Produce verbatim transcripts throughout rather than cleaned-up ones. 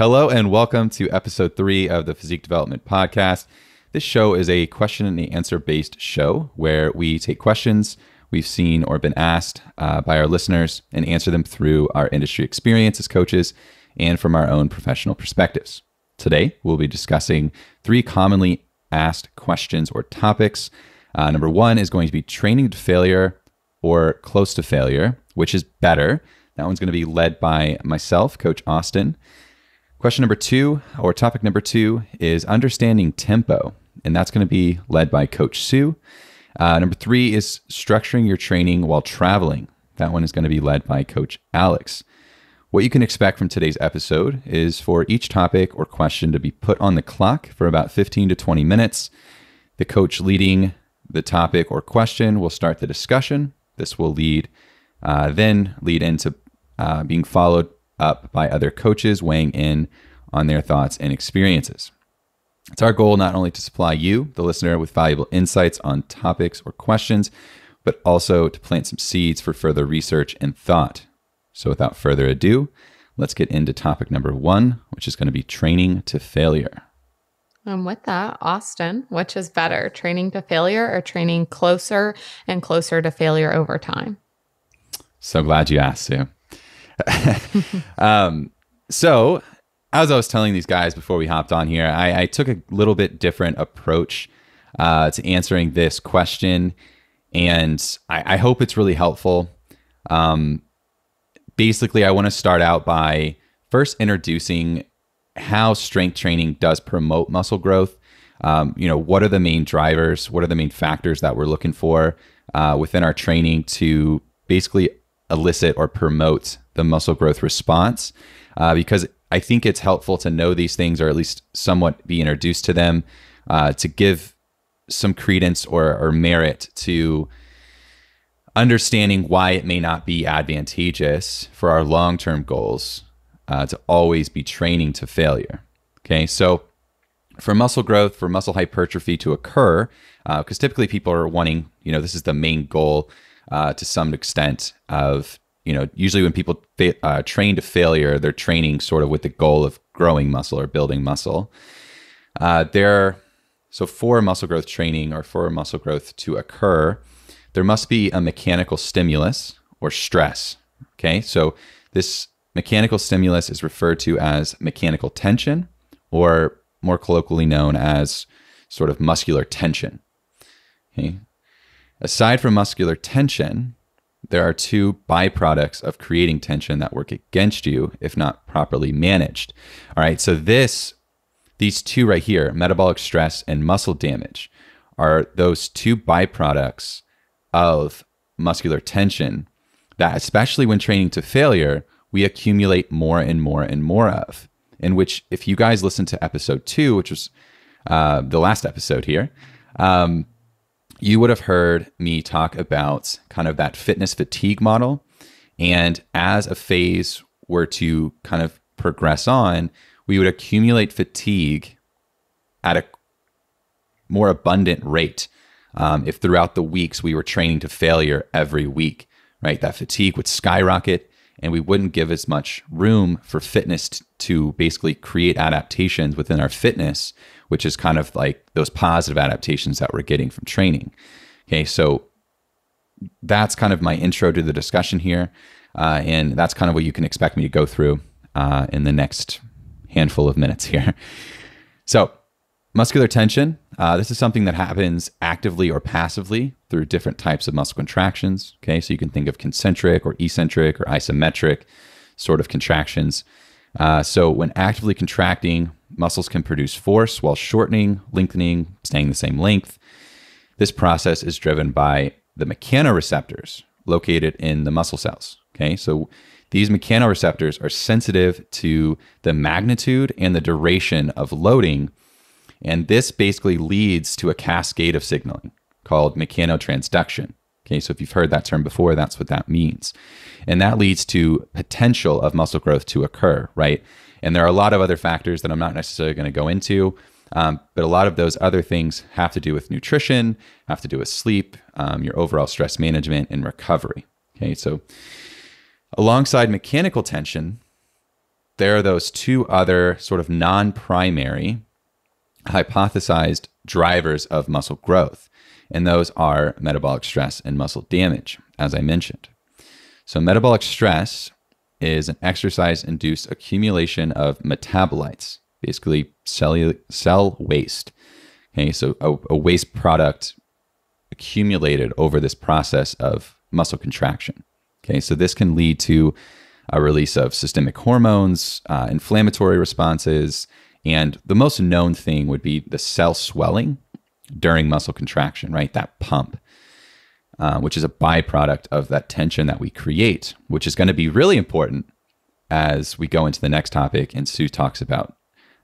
Hello and welcome to episode three of the Physique Development Podcast. This show is a question and answer based show where we take questions we've seen or been asked uh, by our listeners and answer them through our industry experience as coaches and from our own professional perspectives. Today, we'll be discussing three commonly asked questions or topics. Uh, number one is going to be training to failure or close to failure, which is better. That one's going to be led by myself, Coach Austin. Question number two, or topic number two, is understanding tempo, and that's going to be led by Coach Sue. Uh, number three is structuring your training while traveling. That one is going to be led by Coach Alex. What you can expect from today's episode is for each topic or question to be put on the clock for about fifteen to twenty minutes. The coach leading the topic or question will start the discussion. This will lead, uh, then lead into uh, being followed up by other coaches weighing in on their thoughts and experiences. It's our goal not only to supply you, the listener, with valuable insights on topics or questions, but also to plant some seeds for further research and thought. So without further ado, let's get into topic number one, which is going to be training to failure. And with that, Austin, which is better, training to failure or training closer and closer to failure over time? So glad you asked, Sue. um, so as I was telling these guys before we hopped on here, I, I took a little bit different approach uh, to answering this question. And I, I hope it's really helpful. Um, basically, I want to start out by first introducing how strength training does promote muscle growth. Um, you know, what are the main drivers? What are the main factors that we're looking for uh, within our training to basically elicit or promote the muscle growth response, uh, because I think it's helpful to know these things, or at least somewhat be introduced to them, uh, to give some credence or, or merit to understanding why it may not be advantageous for our long-term goals uh, to always be training to failure. Okay, so for muscle growth, for muscle hypertrophy to occur, because uh, typically people are wanting, you know, this is the main goal. Uh, to some extent of, you know, usually when people uh, train to failure, they're training sort of with the goal of growing muscle or building muscle. Uh, there, so for muscle growth training or for muscle growth to occur, there must be a mechanical stimulus or stress, okay? So this mechanical stimulus is referred to as mechanical tension, or more colloquially known as sort of muscular tension, okay? Aside from muscular tension, there are two byproducts of creating tension that work against you if not properly managed. All right, so this, these two right here, metabolic stress and muscle damage, are those two byproducts of muscular tension that, especially when training to failure, we accumulate more and more and more of. In which, if you guys listen to episode two, which was uh, the last episode here, um, you would have heard me talk about kind of that fitness fatigue model. And as a phase were to kind of progress on, we would accumulate fatigue at a more abundant rate. Um, if throughout the weeks we were training to failure every week, right? That fatigue would skyrocket and we wouldn't give as much room for fitness to basically create adaptations within our fitness, which is kind of like those positive adaptations that we're getting from training. Okay, so that's kind of my intro to the discussion here. Uh, and that's kind of what you can expect me to go through uh, in the next handful of minutes here. So muscular tension, uh, this is something that happens actively or passively through different types of muscle contractions. Okay, so you can think of concentric or eccentric or isometric sort of contractions. Uh, so when actively contracting, muscles can produce force while shortening, lengthening, staying the same length. This process is driven by the mechanoreceptors located in the muscle cells. Okay, so these mechanoreceptors are sensitive to the magnitude and the duration of loading, and this basically leads to a cascade of signaling called mechanotransduction. Okay, so if you've heard that term before, that's what that means. And that leads to potential of muscle growth to occur, right? And there are a lot of other factors that I'm not necessarily going to go into, um, but a lot of those other things have to do with nutrition, have to do with sleep, um, your overall stress management and recovery. Okay, so alongside mechanical tension, there are those two other sort of non-primary hypothesized drivers of muscle growth, and those are metabolic stress and muscle damage, as I mentioned. So metabolic stress is an exercise-induced accumulation of metabolites, basically cellular, cell waste. Okay, so a, a waste product accumulated over this process of muscle contraction. Okay, so this can lead to a release of systemic hormones, uh, inflammatory responses, and the most known thing would be the cell swelling during muscle contraction, right? That pump, uh, which is a byproduct of that tension that we create, which is going to be really important as we go into the next topic, and Sue talks about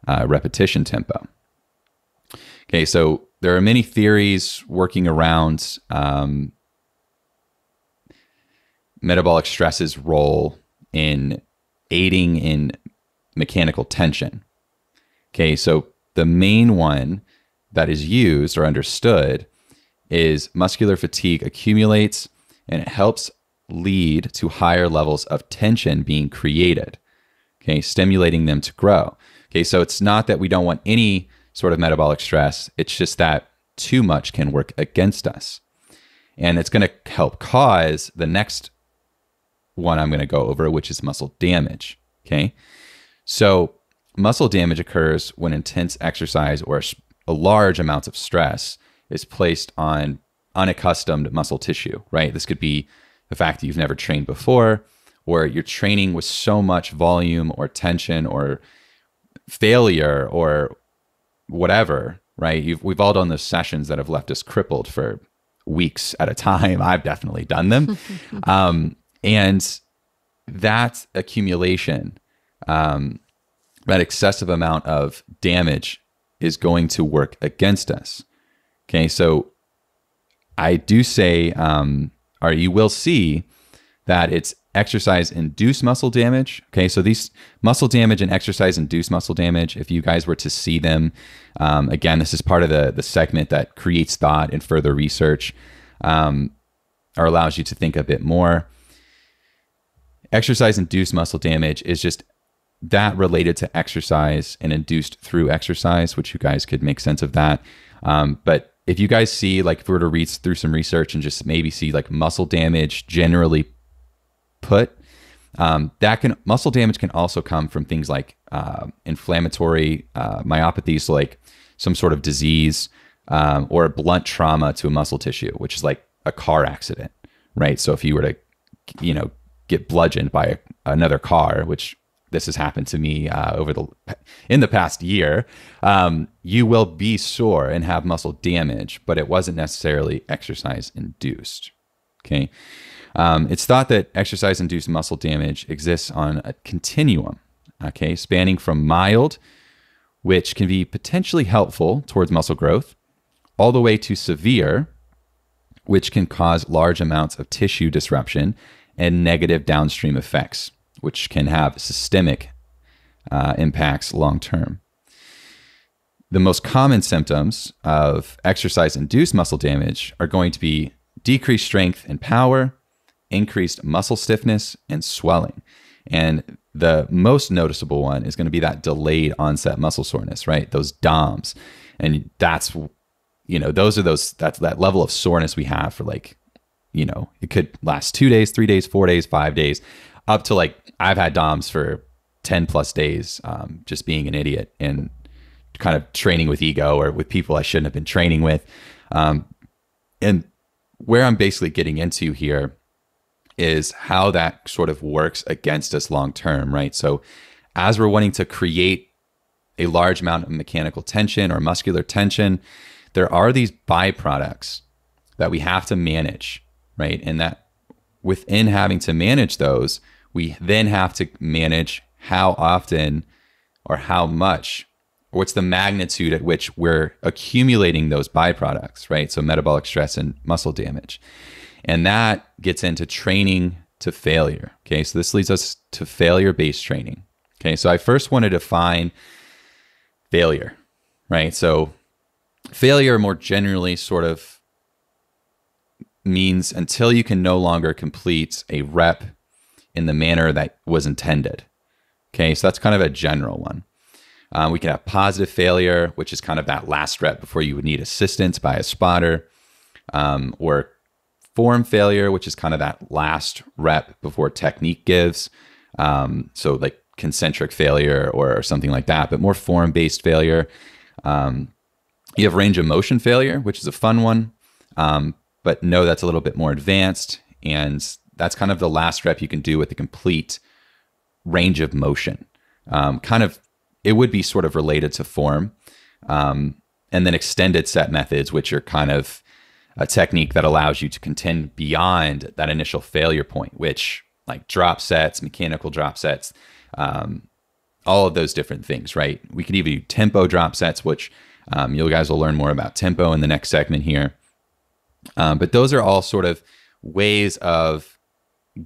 uh, repetition tempo. Okay, so there are many theories working around um, metabolic stress's role in aiding in mechanical tension. Okay, so the main one that is used or understood is muscular fatigue accumulates, and it helps lead to higher levels of tension being created, okay, stimulating them to grow. Okay, so it's not that we don't want any sort of metabolic stress, it's just that too much can work against us. And it's gonna help cause the next one I'm gonna go over, which is muscle damage, okay? So muscle damage occurs when intense exercise or a large amount of stress is placed on unaccustomed muscle tissue, right? This could be the fact that you've never trained before, or you're training with so much volume or tension or failure or whatever, right? You've, we've all done those sessions that have left us crippled for weeks at a time. I've definitely done them. um, and that accumulation, um, that excessive amount of damage is going to work against us. Okay, so I do say, um, or you will see that it's exercise-induced muscle damage. Okay, so these muscle damage and exercise-induced muscle damage, if you guys were to see them, um, again, this is part of the, the segment that creates thought and further research, um, or allows you to think a bit more. Exercise-induced muscle damage is just that related to exercise and induced through exercise, which you guys could make sense of that. Um, but if you guys see, like if we were to read through some research and just maybe see like muscle damage generally put, um, that can, muscle damage can also come from things like uh, inflammatory uh, myopathies, so like some sort of disease, um, or a blunt trauma to a muscle tissue, which is like a car accident, right? So if you were to, you know, get bludgeoned by a, another car, which this has happened to me uh, over the in the past year, um, you will be sore and have muscle damage, but it wasn't necessarily exercise induced. Okay, um, it's thought that exercise induced muscle damage exists on a continuum, okay, spanning from mild, which can be potentially helpful towards muscle growth, all the way to severe, which can cause large amounts of tissue disruption and negative downstream effects, which can have systemic uh, impacts long-term. The most common symptoms of exercise-induced muscle damage are going to be decreased strength and power, increased muscle stiffness, and swelling. And the most noticeable one is going to be that delayed onset muscle soreness, right? Those DOMS. And that's, you know, those are those, that's that level of soreness we have for like, you know, it could last two days, three days, four days, five days. Up to like, I've had DOMS for ten plus days, um, just being an idiot and kind of training with ego or with people I shouldn't have been training with. Um, and where I'm basically getting into here is how that sort of works against us long-term, right? So as we're wanting to create a large amount of mechanical tension or muscular tension, there are these byproducts that we have to manage, right? And that within having to manage those, we then have to manage how often or how much, or what's the magnitude at which we're accumulating those byproducts, right? So metabolic stress and muscle damage. And that gets into training to failure, okay? So this leads us to failure-based training, okay? So I first want to define failure, right? So failure more generally sort of means until you can no longer complete a rep in the manner that was intended. Okay, so that's kind of a general one. Um, we can have positive failure, which is kind of that last rep before you would need assistance by a spotter, um, or form failure, which is kind of that last rep before technique gives. Um, so like concentric failure or, or something like that, but more form-based failure. Um, you have range of motion failure, which is a fun one, um, but no, that's a little bit more advanced. And that's kind of the last rep you can do with the complete range of motion. Um, kind of, it would be sort of related to form. Um, and then extended set methods, which are kind of a technique that allows you to contend beyond that initial failure point, which like drop sets, mechanical drop sets, um, all of those different things, right? We could even do tempo drop sets, which um, you guys will learn more about tempo in the next segment here. Um, but those are all sort of ways of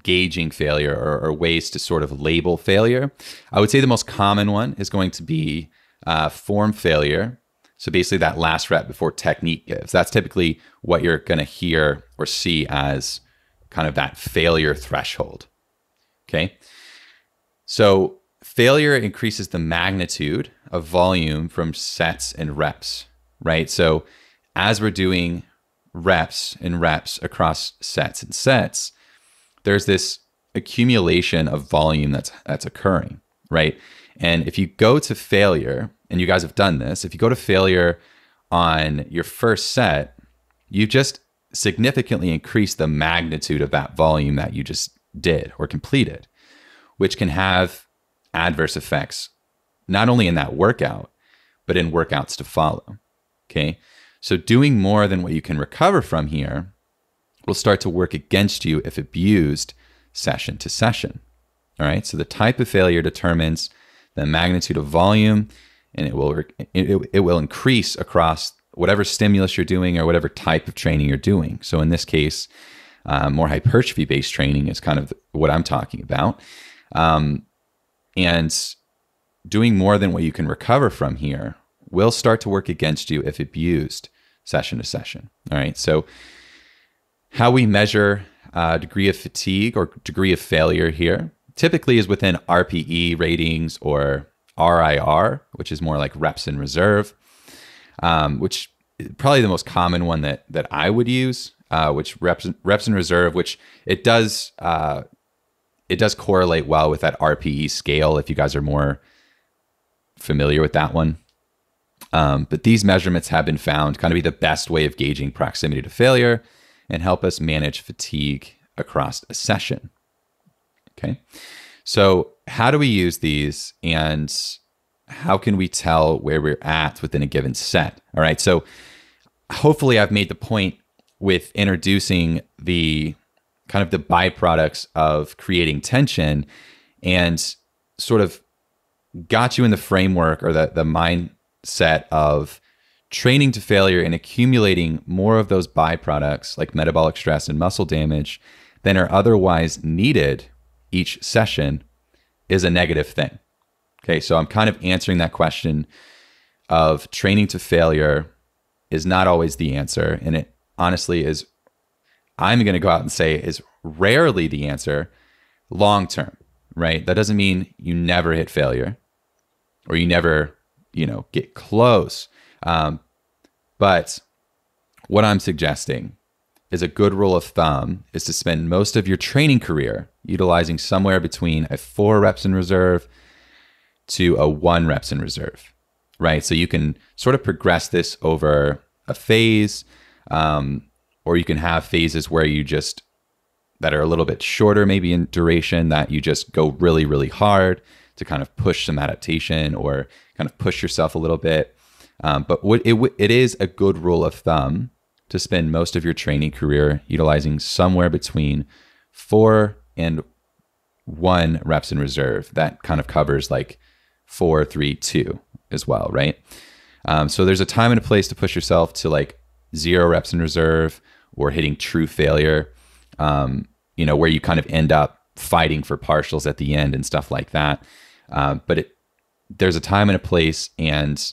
gauging failure, or, or ways to sort of label failure. I would say the most common one is going to be uh, form failure. So basically that last rep before technique gives. That's typically what you're going to hear or see as kind of that failure threshold. Okay. So failure increases the magnitude of volume from sets and reps, right? So as we're doing reps and reps across sets and sets, there's this accumulation of volume that's that's occurring, right? And if you go to failure, and you guys have done this, if you go to failure on your first set, you've just significantly increased the magnitude of that volume that you just did or completed, which can have adverse effects, not only in that workout, but in workouts to follow, okay? So doing more than what you can recover from here will start to work against you if abused session to session, all right? So the type of failure determines the magnitude of volume, and it will it, it will increase across whatever stimulus you're doing or whatever type of training you're doing. So in this case, um, more hypertrophy-based training is kind of what I'm talking about. Um, and doing more than what you can recover from here will start to work against you if abused session to session. All right, so how we measure uh, degree of fatigue or degree of failure here typically is within R P E ratings or R I R, which is more like reps in reserve, um, which is probably the most common one that that I would use, uh, which reps reps in reserve, which it does uh, it does correlate well with that R P E scale if you guys are more familiar with that one. Um, but these measurements have been found kind of be the best way of gauging proximity to failure and help us manage fatigue across a session. Okay. So how do we use these, and how can we tell where we're at within a given set? All right, so hopefully I've made the point with introducing the kind of the byproducts of creating tension and sort of got you in the framework or the, the mindset of training to failure and accumulating more of those byproducts like metabolic stress and muscle damage than are otherwise needed each session is a negative thing. Okay, so I'm kind of answering that question of training to failure is not always the answer. And it honestly is, I'm gonna go out and say is rarely the answer long-term, right? That doesn't mean you never hit failure or you never, you know, get close. Um, but what I'm suggesting is a good rule of thumb is to spend most of your training career utilizing somewhere between a four reps in reserve to a one reps in reserve, right? So you can sort of progress this over a phase, um, or you can have phases where you just, that are a little bit shorter maybe in duration, that you just go really, really hard to kind of push some adaptation or kind of push yourself a little bit. Um, but what it, it is a good rule of thumb to spend most of your training career utilizing somewhere between four and one reps in reserve. That kind of covers like four, three, two as well, right? Um, so there's a time and a place to push yourself to like zero reps in reserve or hitting true failure, um, you know, where you kind of end up fighting for partials at the end and stuff like that. Um, but it, there's a time and a place. And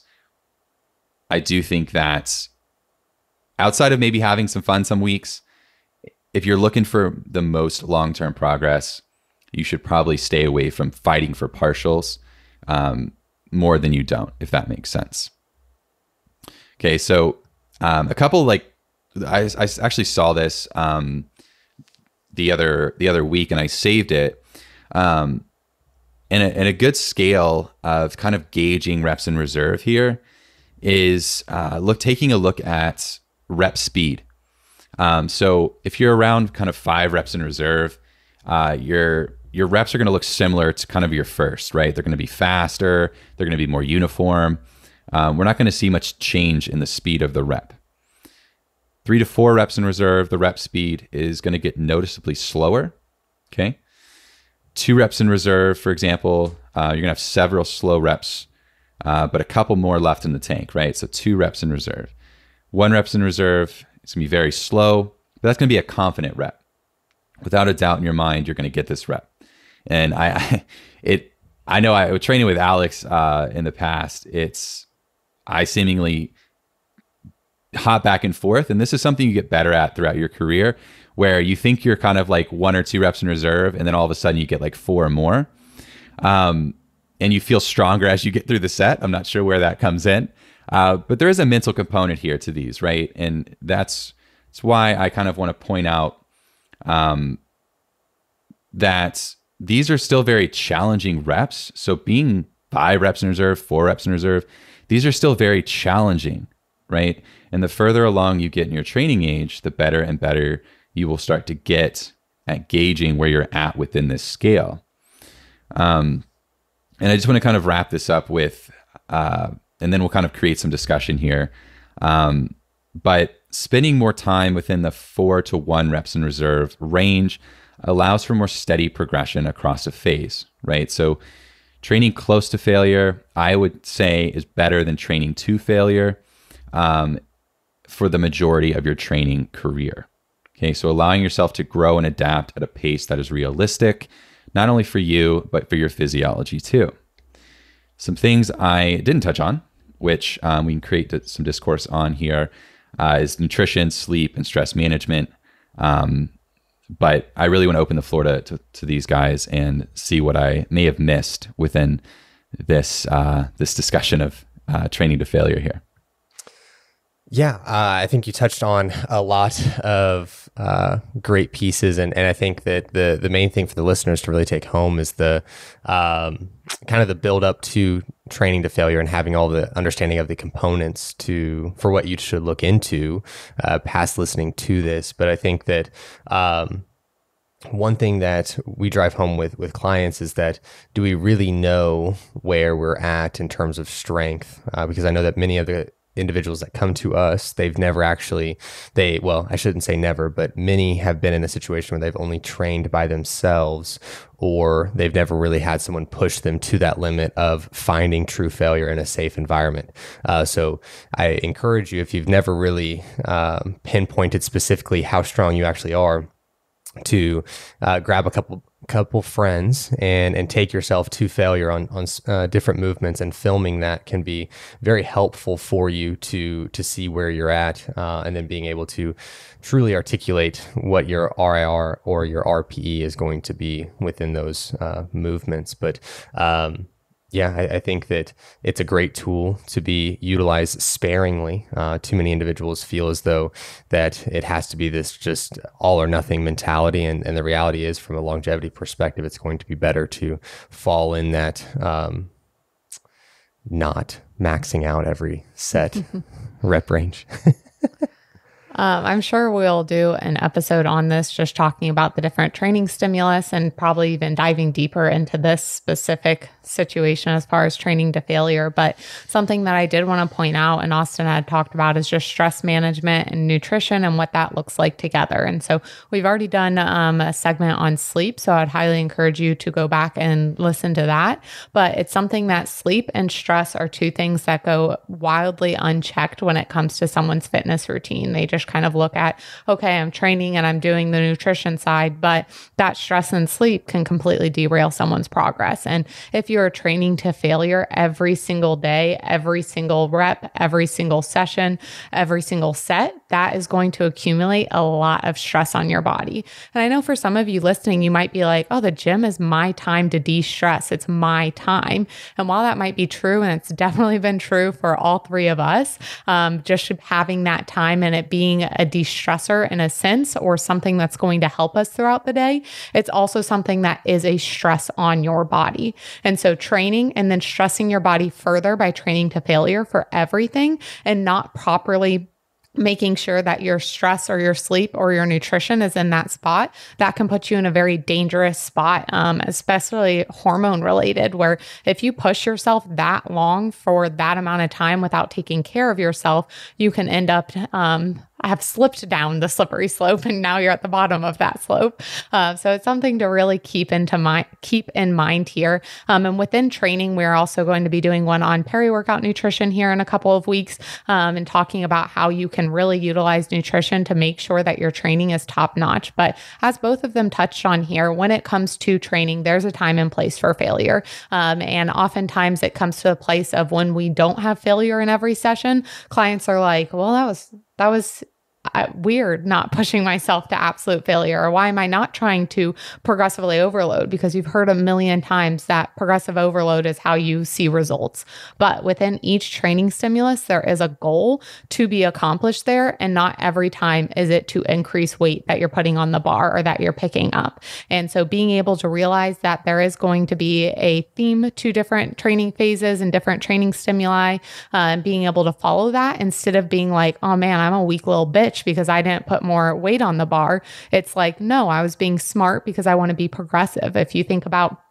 I do think that outside of maybe having some fun some weeks, if you're looking for the most long-term progress, you should probably stay away from fighting for partials um, more than you don't, if that makes sense. Okay, so um, a couple like, I, I actually saw this um, the other the other week and I saved it. Um, and, a, and a good scale of kind of gauging reps in reserve here is uh, look taking a look at rep speed. Um, so if you're around kind of five reps in reserve, uh, your your reps are going to look similar to kind of your first, right? They're going to be faster. They're going to be more uniform. Um, we're not going to see much change in the speed of the rep. Three to four reps in reserve, the rep speed is going to get noticeably slower. Okay, two reps in reserve, for example, uh, you're going to have several slow reps, uh, but a couple more left in the tank, right? So two reps in reserve, one reps in reserve. It's going to be very slow, but that's going to be a confident rep. Without a doubt in your mind, you're going to get this rep. And I, it, I know I was training with Alex uh, in the past. It's I seemingly. hop back and forth. And this is something you get better at throughout your career, where you think you're kind of like one or two reps in reserve, and then all of a sudden you get like four or more. Um, and you feel stronger as you get through the set. I'm not sure where that comes in. Uh, but there is a mental component here to these, right? And that's, that's why I kind of want to point out um, that these are still very challenging reps. So being five reps in reserve, four reps in reserve, these are still very challenging, right? And the further along you get in your training age, the better and better you will start to get at gauging where you're at within this scale. Um, and I just want to kind of wrap this up with, uh, and then we'll kind of create some discussion here. Um, but spending more time within the four to one reps in reserve range allows for more steady progression across a phase, right? So training close to failure, I would say, is better than training to failure. Um, for the majority of your training career. Okay, so allowing yourself to grow and adapt at a pace that is realistic, not only for you, but for your physiology too. Some things I didn't touch on, which um, we can create some discourse on here, uh, is nutrition, sleep, and stress management. Um, but I really want to open the floor to, to, to these guys and see what I may have missed within this, uh, this discussion of uh, training to failure here. Yeah, uh, I think you touched on a lot of uh, great pieces, and, and I think that the the main thing for the listeners to really take home is the um, kind of the build up to training to failure and having all the understanding of the components to for what you should look into uh, past listening to this. But I think that um, one thing that we drive home with with clients is that, do we really know where we're at in terms of strength? Uh, because I know that many of the individuals that come to us, they've never actually, they, well, I shouldn't say never, but many have been in a situation where they've only trained by themselves, or they've never really had someone push them to that limit of finding true failure in a safe environment. Uh, so I encourage you, if you've never really um, pinpointed specifically how strong you actually are, to uh, grab a couple couple friends and and take yourself to failure on on uh, different movements, and filming that can be very helpful for you to to see where you're at, uh, and then being able to truly articulate what your R I R or your R P E is going to be within those uh, movements. But um, yeah, I, I think that it's a great tool to be utilized sparingly. Uh, too many individuals feel as though that it has to be this just all or nothing mentality. And, and the reality is, from a longevity perspective, it's going to be better to fall in that um, not maxing out every set rep range. Um, I'm sure we'll do an episode on this, just talking about the different training stimulus, and probably even diving deeper into this specific situation as far as training to failure. But something that I did want to point out, and Austin had talked about, is just stress management and nutrition and what that looks like together. And so we've already done um, a segment on sleep, so I'd highly encourage you to go back and listen to that. But it's something that sleep and stress are two things that go wildly unchecked when it comes to someone's fitness routine. They just kind of look at, okay, I'm training and I'm doing the nutrition side, but that stress and sleep can completely derail someone's progress. And if you're training to failure every single day, every single rep, every single session, every single set, that is going to accumulate a lot of stress on your body. And I know for some of you listening, you might be like, oh, the gym is my time to de-stress. It's my time. And while that might be true, and it's definitely been true for all three of us, um, just having that time and it being a de-stressor in a sense, or something that's going to help us throughout the day, it's also something that is a stress on your body. And so training and then stressing your body further by training to failure for everything and not properly making sure that your stress or your sleep or your nutrition is in that spot, that can put you in a very dangerous spot, um, especially hormone related, where if you push yourself that long for that amount of time without taking care of yourself, you can end up um, have slipped down the slippery slope, and now you're at the bottom of that slope. Uh, so it's something to really keep into mind, keep in mind here. Um, and within training, we're also going to be doing one on peri-workout nutrition here in a couple of weeks, um, and talking about how you can really utilize nutrition to make sure that your training is top-notch. But as both of them touched on here, when it comes to training, there's a time and place for failure. Um, and oftentimes it comes to a place of when we don't have failure in every session, clients are like, well, that was That was weird, not pushing myself to absolute failure, or why am I not trying to progressively overload? Because you've heard a million times that progressive overload is how you see results. But within each training stimulus, there is a goal to be accomplished there, and not every time is it to increase weight that you're putting on the bar or that you're picking up. And so being able to realize that there is going to be a theme to different training phases and different training stimuli, uh, and being able to follow that instead of being like, oh man, I'm a weak little bitch because I didn't put more weight on the bar. It's like, no, I was being smart because I want to be progressive. If you think about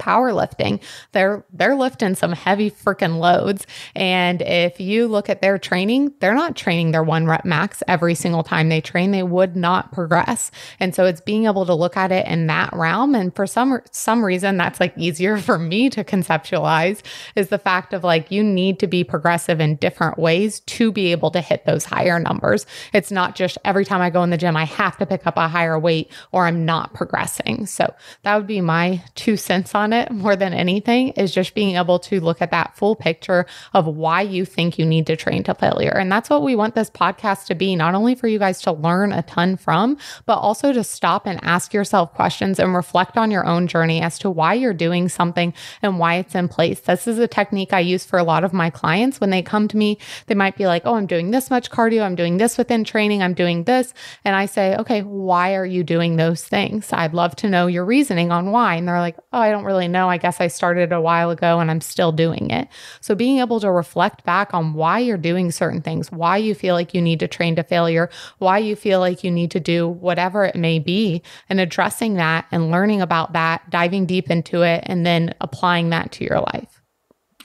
powerlifting, they're they're lifting some heavy freaking loads. And if you look at their training, they're not training their one rep max every single time they train. They would not progress. And so it's being able to look at it in that realm. And for some some reason, that's like easier for me to conceptualize, is the fact of like, you need to be progressive in different ways to be able to hit those higher numbers. It's not just every time I go in the gym, I have to pick up a higher weight or I'm not progressing. So that would be my two cents on it more than anything, is just being able to look at that full picture of why you think you need to train to failure. And that's what we want this podcast to be, not only for you guys to learn a ton from, but also to stop and ask yourself questions and reflect on your own journey as to why you're doing something and why it's in place. This is a technique I use for a lot of my clients. When they come to me, they might be like, oh, I'm doing this much cardio, I'm doing this within training, I'm doing this. And I say, okay, why are you doing those things? I'd love to know your reasoning on why. And they're like, oh, I don't really know. I guess I started a while ago and I'm still doing it. So being able to reflect back on why you're doing certain things, why you feel like you need to train to failure, why you feel like you need to do whatever it may be, and addressing that and learning about that, diving deep into it, and then applying that to your life.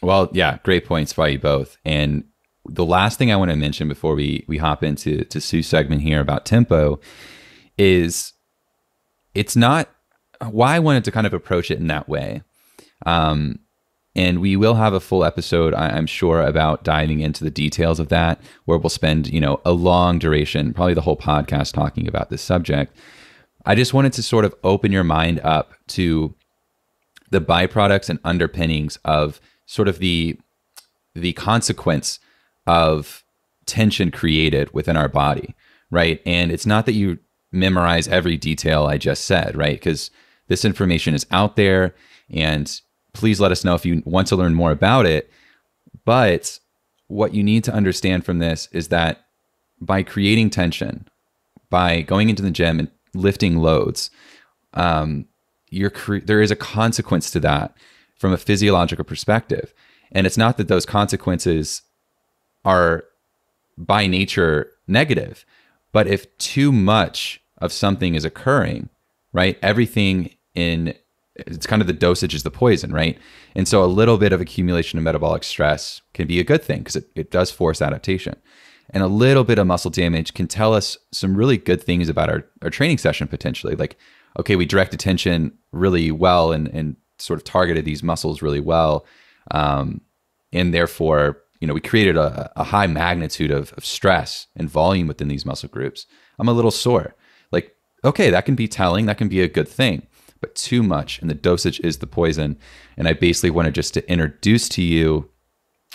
Well, yeah, great points by you both. And the last thing I want to mention before we we hop into to Sue's segment here about tempo is it's not why I wanted to kind of approach it in that way. Um, and we will have a full episode, I I'm sure, about diving into the details of that, where we'll spend, you know, a long duration, probably the whole podcast, talking about this subject. I just wanted to sort of open your mind up to the byproducts and underpinnings of sort of the, the consequence of tension created within our body, right? And it's not that you memorize every detail I just said, right? Because this information is out there, and please let us know if you want to learn more about it. But what you need to understand from this is that by creating tension, by going into the gym and lifting loads, um, you're cre- there is a consequence to that from a physiological perspective. And it's not that those consequences are by nature negative, but if too much of something is occurring, right, everything in, it's kind of the dosage is the poison, right? And so a little bit of accumulation of metabolic stress can be a good thing because it, it does force adaptation. And a little bit of muscle damage can tell us some really good things about our, our training session potentially. Like, okay, we direct attention really well and, and sort of targeted these muscles really well. Um, and therefore, you know, we created a, a high magnitude of, of stress and volume within these muscle groups. I'm a little sore. Like, okay, that can be telling. That can be a good thing, but too much. And the dosage is the poison. And I basically wanted just to introduce to you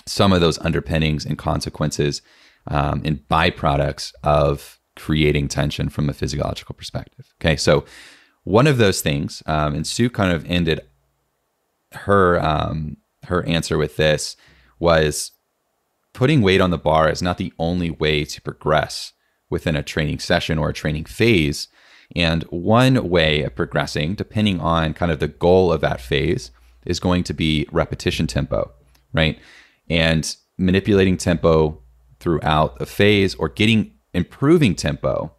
some of those underpinnings and consequences um, and byproducts of creating tension from a physiological perspective. Okay, so one of those things, um, and Sue kind of ended her um, her answer with this, was putting weight on the bar is not the only way to progress within a training session or a training phase. And one way of progressing, depending on kind of the goal of that phase, is going to be repetition tempo, right? And manipulating tempo throughout a phase, or getting improving tempo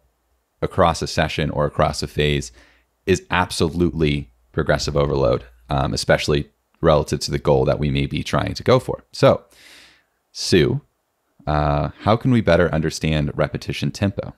across a session or across a phase, is absolutely progressive overload, um, especially relative to the goal that we may be trying to go for. So, Sue, uh, how can we better understand repetition tempo?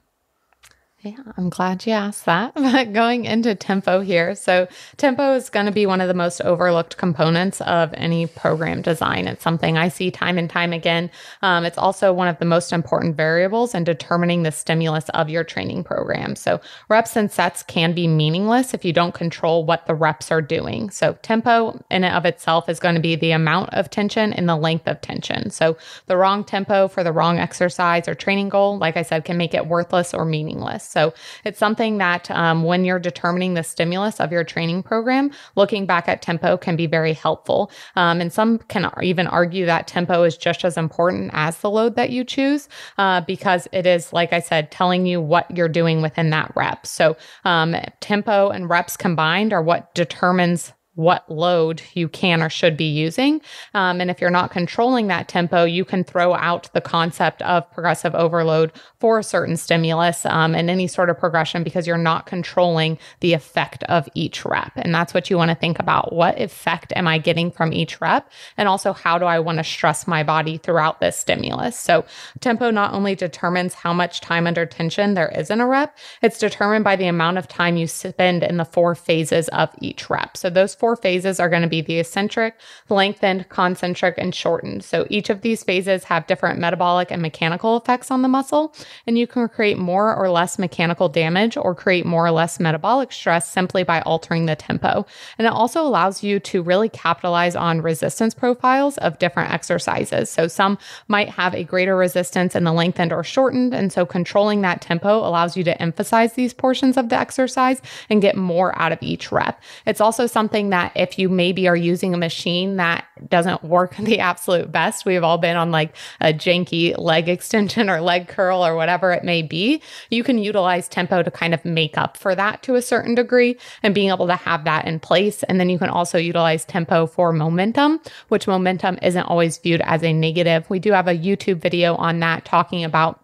Yeah, I'm glad you asked that. But going into tempo here. So tempo is going to be one of the most overlooked components of any program design. It's something I see time and time again. Um, it's also one of the most important variables in determining the stimulus of your training program. So reps and sets can be meaningless if you don't control what the reps are doing. So tempo in and of itself is going to be the amount of tension and the length of tension. So the wrong tempo for the wrong exercise or training goal, like I said, can make it worthless or meaningless. So it's something that um, when you're determining the stimulus of your training program, looking back at tempo can be very helpful. Um, and some can even argue that tempo is just as important as the load that you choose, uh, because it is, like I said, telling you what you're doing within that rep. So um, tempo and reps combined are what determines what load you can or should be using. Um, and if you're not controlling that tempo, you can throw out the concept of progressive overload for a certain stimulus um, and any sort of progression, because you're not controlling the effect of each rep. And that's what you want to think about. What effect am I getting from each rep? And also, how do I want to stress my body throughout this stimulus? So tempo not only determines how much time under tension there is in a rep, it's determined by the amount of time you spend in the four phases of each rep. So those four phases are going to be the eccentric, lengthened, concentric, and shortened. So each of these phases have different metabolic and mechanical effects on the muscle, and you can create more or less mechanical damage or create more or less metabolic stress simply by altering the tempo. And it also allows you to really capitalize on resistance profiles of different exercises. So some might have a greater resistance in the lengthened or shortened, and so controlling that tempo allows you to emphasize these portions of the exercise and get more out of each rep. It's also something that if you maybe are using a machine that doesn't work the absolute best, we've all been on like a janky leg extension or leg curl or whatever it may be, you can utilize tempo to kind of make up for that to a certain degree, and being able to have that in place. And then you can also utilize tempo for momentum, which momentum isn't always viewed as a negative. We do have a YouTube video on that talking about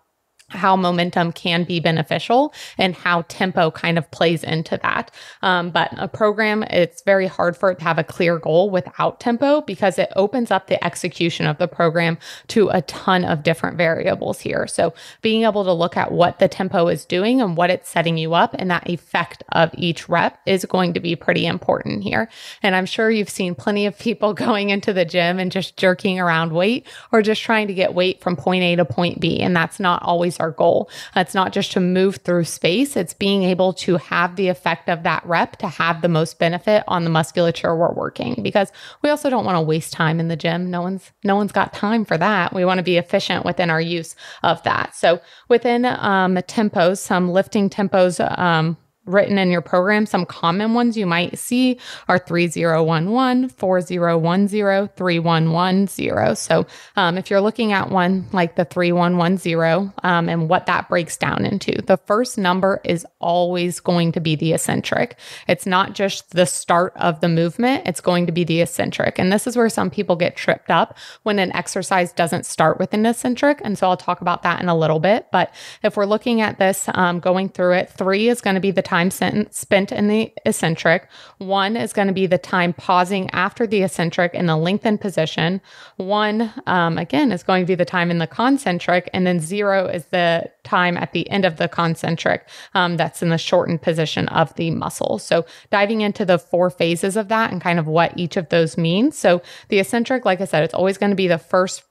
how momentum can be beneficial and how tempo kind of plays into that. Um, but a program, it's very hard for it to have a clear goal without tempo, because it opens up the execution of the program to a ton of different variables here. So being able to look at what the tempo is doing and what it's setting you up and that effect of each rep is going to be pretty important here. And I'm sure you've seen plenty of people going into the gym and just jerking around weight, or just trying to get weight from point A to point B. And that's not always our goal. It's not just to move through space, it's being able to have the effect of that rep to have the most benefit on the musculature we're working, because we also don't want to waste time in the gym. No one's no one's got time for that. We want to be efficient within our use of that. So within um, tempos, some lifting tempos um, written in your program, some common ones you might see are three zero one one, four zero one zero, three one one zero. So um, if you're looking at one like the three one one zero um, and what that breaks down into, the first number is always going to be the eccentric. It's not just the start of the movement, it's going to be the eccentric. And this is where some people get tripped up when an exercise doesn't start with an eccentric. And so I'll talk about that in a little bit. But if we're looking at this, um, going through it, three is going to be the time time spent in the eccentric. One is going to be the time pausing after the eccentric in the lengthened position. One, um, again, is going to be the time in the concentric. And then zero is the time at the end of the concentric um, that's in the shortened position of the muscle. So diving into the four phases of that and kind of what each of those means. So the eccentric, like I said, it's always going to be the first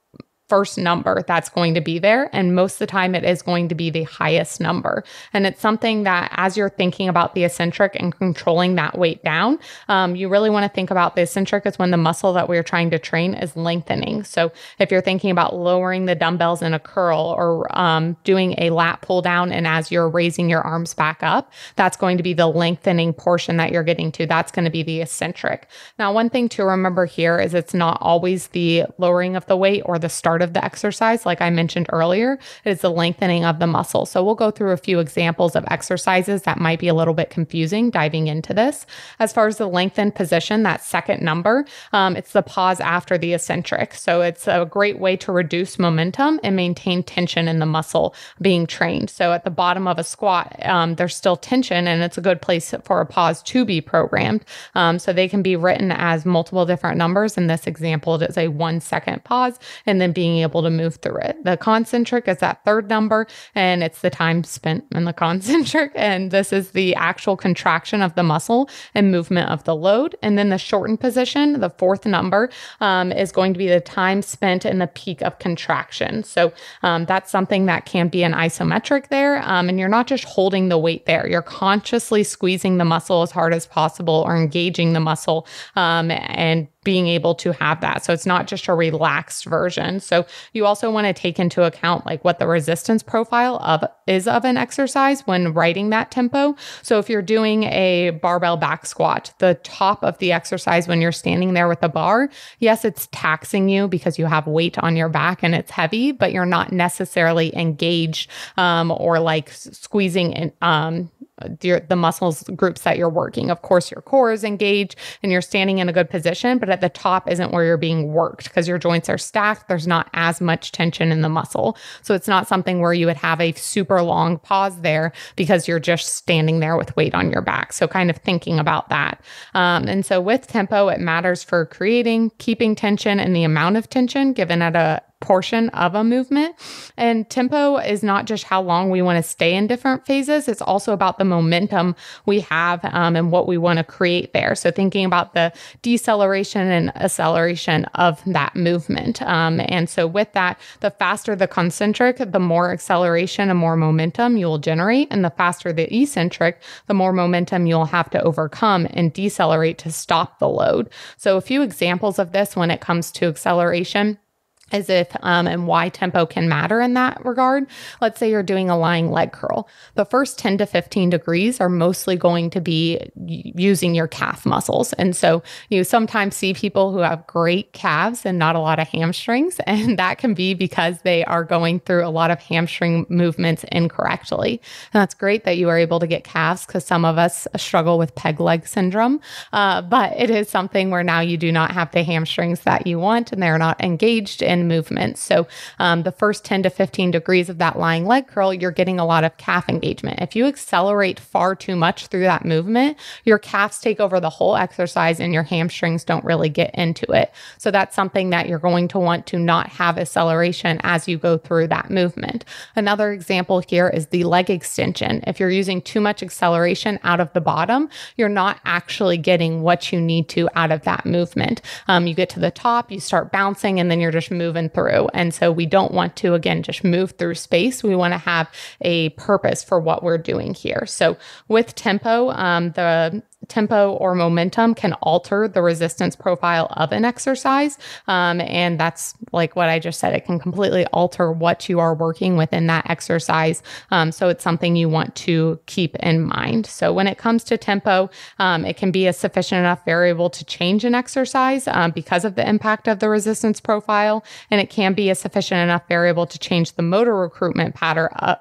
first number that's going to be there. And most of the time it is going to be the highest number. And it's something that as you're thinking about the eccentric and controlling that weight down, um, you really want to think about the eccentric as when the muscle that we're trying to train is lengthening. So if you're thinking about lowering the dumbbells in a curl or um, doing a lat pull down, and as you're raising your arms back up, that's going to be the lengthening portion that you're getting to. That's going to be the eccentric. Now, one thing to remember here is it's not always the lowering of the weight or the start of the exercise, like I mentioned earlier, it is the lengthening of the muscle. So we'll go through a few examples of exercises that might be a little bit confusing diving into this. As far as the lengthened position, that second number, um, it's the pause after the eccentric. So it's a great way to reduce momentum and maintain tension in the muscle being trained. So at the bottom of a squat, um, there's still tension, and it's a good place for a pause to be programmed. Um, so they can be written as multiple different numbers. In this example, it is a one second pause and then being being able to move through it. The concentric is that third number, and it's the time spent in the concentric. And this is the actual contraction of the muscle and movement of the load. And then the shortened position, the fourth number, um, is going to be the time spent in the peak of contraction. So um, that's something that can be an isometric there. Um, and you're not just holding the weight there. You're consciously squeezing the muscle as hard as possible or engaging the muscle um, and being able to have that. So it's not just a relaxed version. So you also want to take into account like what the resistance profile of is of an exercise when writing that tempo. So if you're doing a barbell back squat, the top of the exercise when you're standing there with the bar, yes, it's taxing you because you have weight on your back and it's heavy, but you're not necessarily engaged um, or like squeezing in, um, the muscles groups that you're working. Of course, your core is engaged and you're standing in a good position, but at the top isn't where you're being worked because your joints are stacked. There's not as much tension in the muscle. So it's not something where you would have a super long pause there because you're just standing there with weight on your back. So kind of thinking about that. Um, and so with tempo, it matters for creating, keeping tension and the amount of tension given at a portion of a movement. And tempo is not just how long we want to stay in different phases. It's also about the momentum we have um, and what we want to create there. So thinking about the deceleration and acceleration of that movement. Um, and so with that, the faster the concentric, the more acceleration and more momentum you'll generate. And the faster the eccentric, the more momentum you'll have to overcome and decelerate to stop the load. So a few examples of this when it comes to acceleration as if um, and why tempo can matter in that regard. Let's say you're doing a lying leg curl. The first ten to fifteen degrees are mostly going to be using your calf muscles. And so you sometimes see people who have great calves and not a lot of hamstrings. And that can be because they are going through a lot of hamstring movements incorrectly. And that's great that you are able to get calves because some of us struggle with peg leg syndrome. Uh, but it is something where now you do not have the hamstrings that you want and they're not engaged in movement. So um, the first ten to fifteen degrees of that lying leg curl, you're getting a lot of calf engagement. If you accelerate far too much through that movement, your calves take over the whole exercise and your hamstrings don't really get into it. So that's something that you're going to want to not have acceleration as you go through that movement. Another example here is the leg extension. If you're using too much acceleration out of the bottom, you're not actually getting what you need to out of that movement. Um, you get to the top, you start bouncing, and then you're just moving moving through. And so we don't want to, again, just move through space. We want to have a purpose for what we're doing here. So with tempo, um, the tempo or momentum can alter the resistance profile of an exercise. Um, and that's like what I just said, it can completely alter what you are working within that exercise. Um, so it's something you want to keep in mind. So when it comes to tempo, um, it can be a sufficient enough variable to change an exercise um, because of the impact of the resistance profile. And it can be a sufficient enough variable to change the motor recruitment pattern, uh,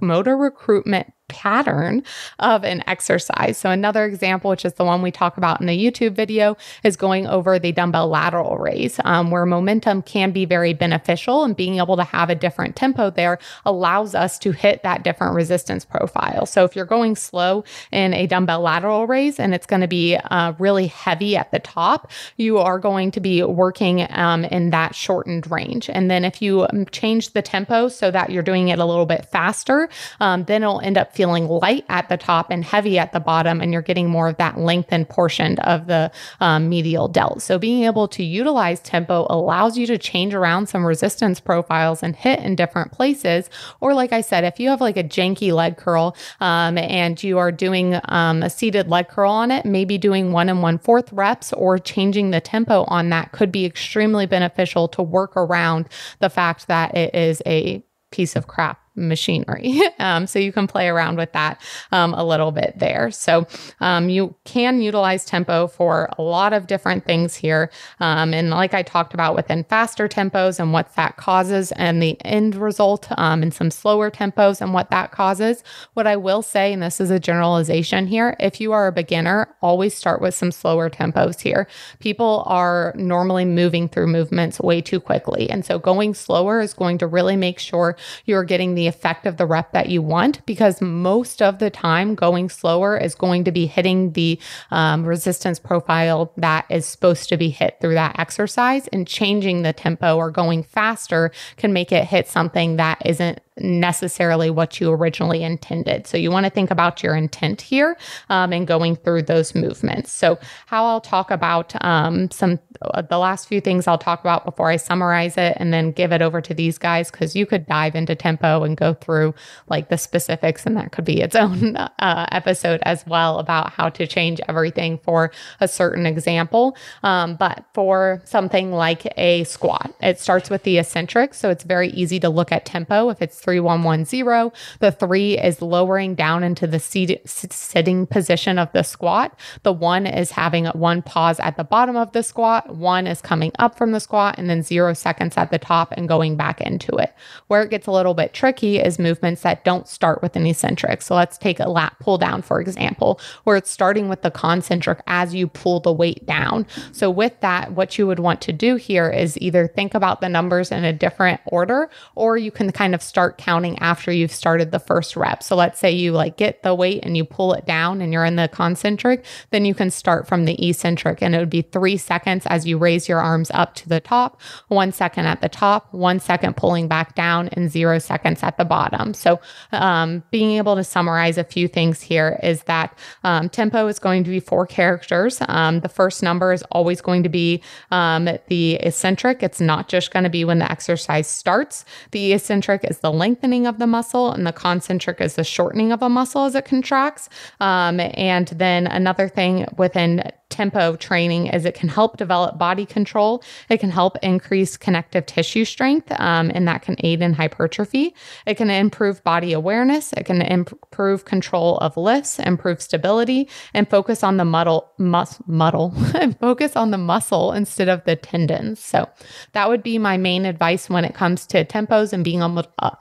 motor recruitment pattern of an exercise. So another example, which is the one we talk about in the YouTube video, is going over the dumbbell lateral raise, um, where momentum can be very beneficial, and being able to have a different tempo there allows us to hit that different resistance profile. So if you're going slow in a dumbbell lateral raise and it's going to be uh, really heavy at the top, you are going to be working um, in that shortened range. And then if you um, change the tempo so that you're doing it a little bit faster, um, then it'll end up feeling light at the top and heavy at the bottom, and you're getting more of that lengthened portion of the um, medial delt. So being able to utilize tempo allows you to change around some resistance profiles and hit in different places. Or like I said, if you have like a janky leg curl um, and you are doing um, a seated leg curl on it, maybe doing one and one fourth reps or changing the tempo on that could be extremely beneficial to work around the fact that it is a piece of crap machinery. Um, so you can play around with that um, a little bit there. So um, you can utilize tempo for a lot of different things here. Um, and like I talked about within faster tempos and what that causes and the end result, um, and some slower tempos and what that causes. What I will say, and this is a generalization here, if you are a beginner, always start with some slower tempos here. People are normally moving through movements way too quickly. And so going slower is going to really make sure you're getting the effect of the rep that you want, because most of the time going slower is going to be hitting the um, resistance profile that is supposed to be hit through that exercise, and changing the tempo or going faster can make it hit something that isn't necessarily what you originally intended. So you want to think about your intent here um, and going through those movements. So how I'll talk about um, some uh, the last few things I'll talk about before I summarize it and then give it over to these guys, because you could dive into tempo and go through like the specifics, and that could be its own uh, episode as well about how to change everything for a certain example. Um, but for something like a squat, it starts with the eccentric. So it's very easy to look at tempo if it's three one one zero. The three is lowering down into the seat, sitting position of the squat. The one is having one pause at the bottom of the squat. One is coming up from the squat, and then zero seconds at the top and going back into it. Where it gets a little bit tricky is movements that don't start with an eccentric. So let's take a lat pull down, for example, where it's starting with the concentric as you pull the weight down. So with that, what you would want to do here is either think about the numbers in a different order, or you can kind of start counting after you've started the first rep. So let's say you like get the weight and you pull it down and you're in the concentric, then you can start from the eccentric, and it would be three seconds as you raise your arms up to the top, one second at the top, one second pulling back down, and zero seconds at the bottom. So um, being able to summarize a few things here is that um, tempo is going to be four characters. Um, the first number is always going to be um, the eccentric. It's not just going to be when the exercise starts. The eccentric is the lengthening of the muscle, and the concentric is the shortening of a muscle as it contracts. Um, and then another thing within tempo training is it can help develop body control. It can help increase connective tissue strength, um, and that can aid in hypertrophy. It can improve body awareness. It can improve control of lifts, improve stability, and focus on the muddle, mus- muddle, and focus on the muscle instead of the tendons. So that would be my main advice when it comes to tempos and being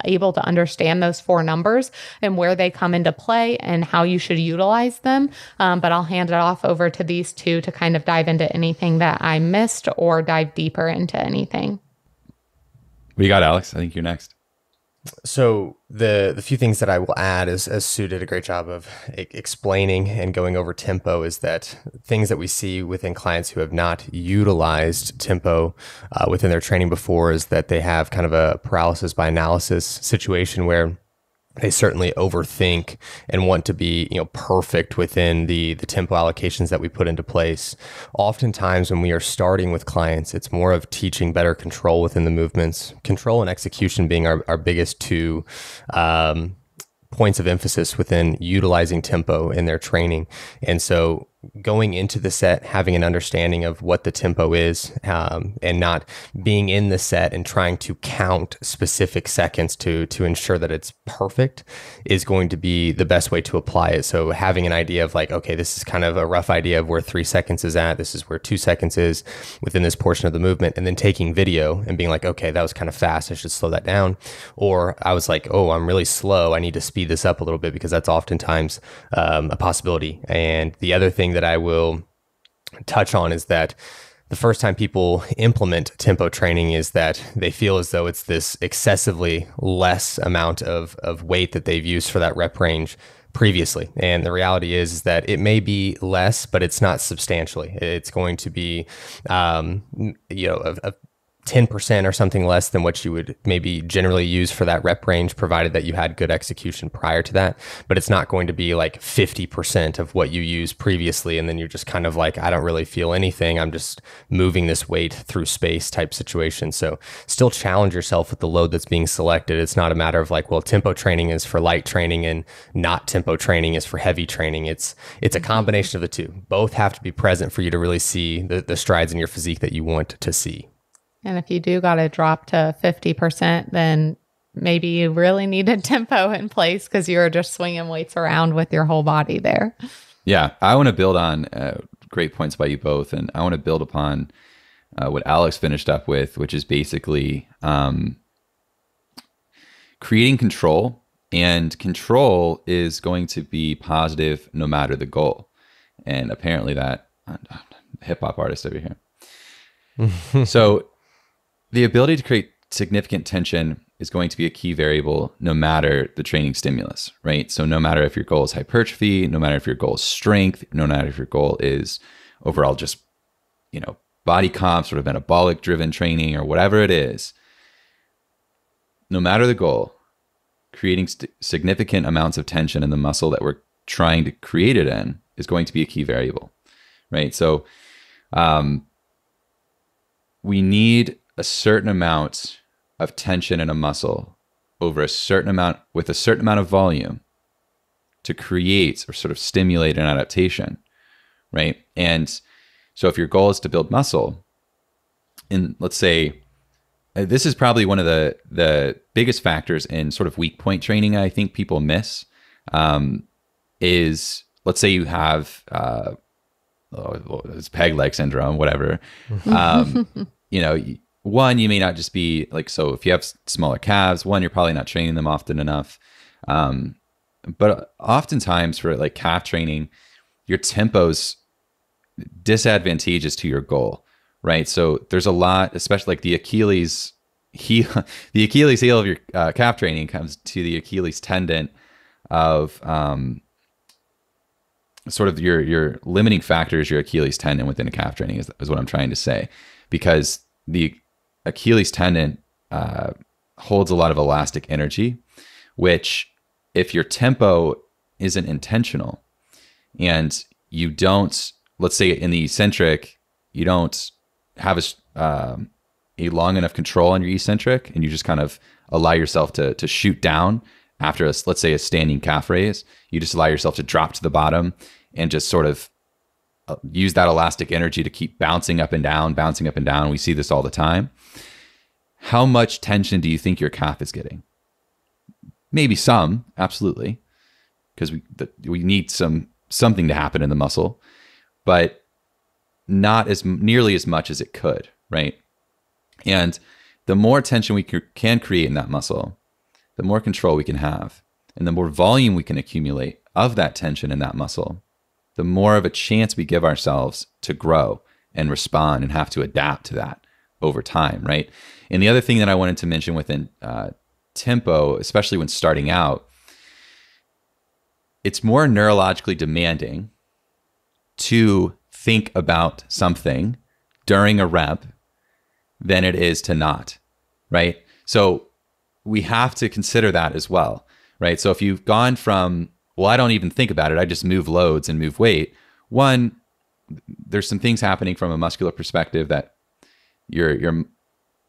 able to understand those four numbers and where they come into play and how you should utilize them. Um, but I'll hand it off over to these to to kind of dive into anything that I missed or dive deeper into anything. What you got, Alex? I think you're next. So the the few things that I will add is, as Sue did a great job of e- explaining and going over tempo, is that things that we see within clients who have not utilized tempo uh, within their training before is that they have kind of a paralysis by analysis situation where they certainly overthink and want to be, you know, perfect within the the tempo allocations that we put into place. Oftentimes when we are starting with clients, it's more of teaching better control within the movements, control and execution being our, our biggest two um, points of emphasis within utilizing tempo in their training. And so going into the set, having an understanding of what the tempo is, um, and not being in the set and trying to count specific seconds to to ensure that it's perfect is going to be the best way to apply it. So having an idea of like, okay, this is kind of a rough idea of where three seconds is at, this is where two seconds is within this portion of the movement, and then taking video and being like, okay, that was kind of fast, I should slow that down. Or I was like, oh, I'm really slow, I need to speed this up a little bit, because that's oftentimes um, a possibility. And the other thing that I will touch on is that the first time people implement tempo training is that they feel as though it's this excessively less amount of, of weight that they've used for that rep range previously. And the reality is, is that it may be less, but it's not substantially. It's going to be, um, you know, a, a ten percent or something less than what you would maybe generally use for that rep range, provided that you had good execution prior to that. But it's not going to be like fifty percent of what you used previously. And then you're just kind of like, I don't really feel anything. I'm just moving this weight through space type situation. So still challenge yourself with the load that's being selected. It's not a matter of like, well, tempo training is for light training and not tempo training is for heavy training. It's it's a combination of the two. Both have to be present for you to really see the, the strides in your physique that you want to see. And if you do got to drop to fifty percent, then maybe you really need a tempo in place because you were just swinging weights around with your whole body there. Yeah. I want to build on uh, great points by you both. And I want to build upon uh, what Alex finished up with, which is basically um, creating control. And control is going to be positive no matter the goal. And apparently that hip hop artist over here. So the ability to create significant tension is going to be a key variable no matter the training stimulus, right? So no matter if your goal is hypertrophy, no matter if your goal is strength, no matter if your goal is overall just, you know, body comp, sort of metabolic driven training or whatever it is, no matter the goal, creating st- significant amounts of tension in the muscle that we're trying to create it in is going to be a key variable, right? So, um, we need a certain amount of tension in a muscle over a certain amount with a certain amount of volume to create or sort of stimulate an adaptation, right? And so if your goal is to build muscle, and let's say this is probably one of the the biggest factors in sort of weak point training I think people miss, um, is let's say you have uh, oh, it's peg leg syndrome, whatever. Um, you know, one, you may not just be like, so if you have smaller calves, one, you're probably not training them often enough. Um, but oftentimes for like calf training, your tempo's disadvantageous to your goal, right? So there's a lot, especially like the Achilles heel, the Achilles heel of your uh, calf training comes to the Achilles tendon of, um, sort of your your limiting factor is your Achilles tendon within a calf training is, is what I'm trying to say, because the Achilles tendon uh, holds a lot of elastic energy, which if your tempo isn't intentional and you don't, let's say in the eccentric, you don't have a, um, a long enough control on your eccentric and you just kind of allow yourself to to shoot down after a, let's say a standing calf raise, you just allow yourself to drop to the bottom and just sort of use that elastic energy to keep bouncing up and down, bouncing up and down. We see this all the time. How much tension do you think your calf is getting? Maybe some, absolutely, because we the, we need some something to happen in the muscle, but not as nearly as much as it could, right? And the more tension we c- can create in that muscle, the more control we can have and the more volume we can accumulate of that tension in that muscle, the more of a chance we give ourselves to grow and respond and have to adapt to that over time, right? And the other thing that I wanted to mention within uh, tempo, especially when starting out, it's more neurologically demanding to think about something during a rep than it is to not, right? So we have to consider that as well, right? So if you've gone from, well, I don't even think about it, I just move loads and move weight. One, there's some things happening from a muscular perspective that your your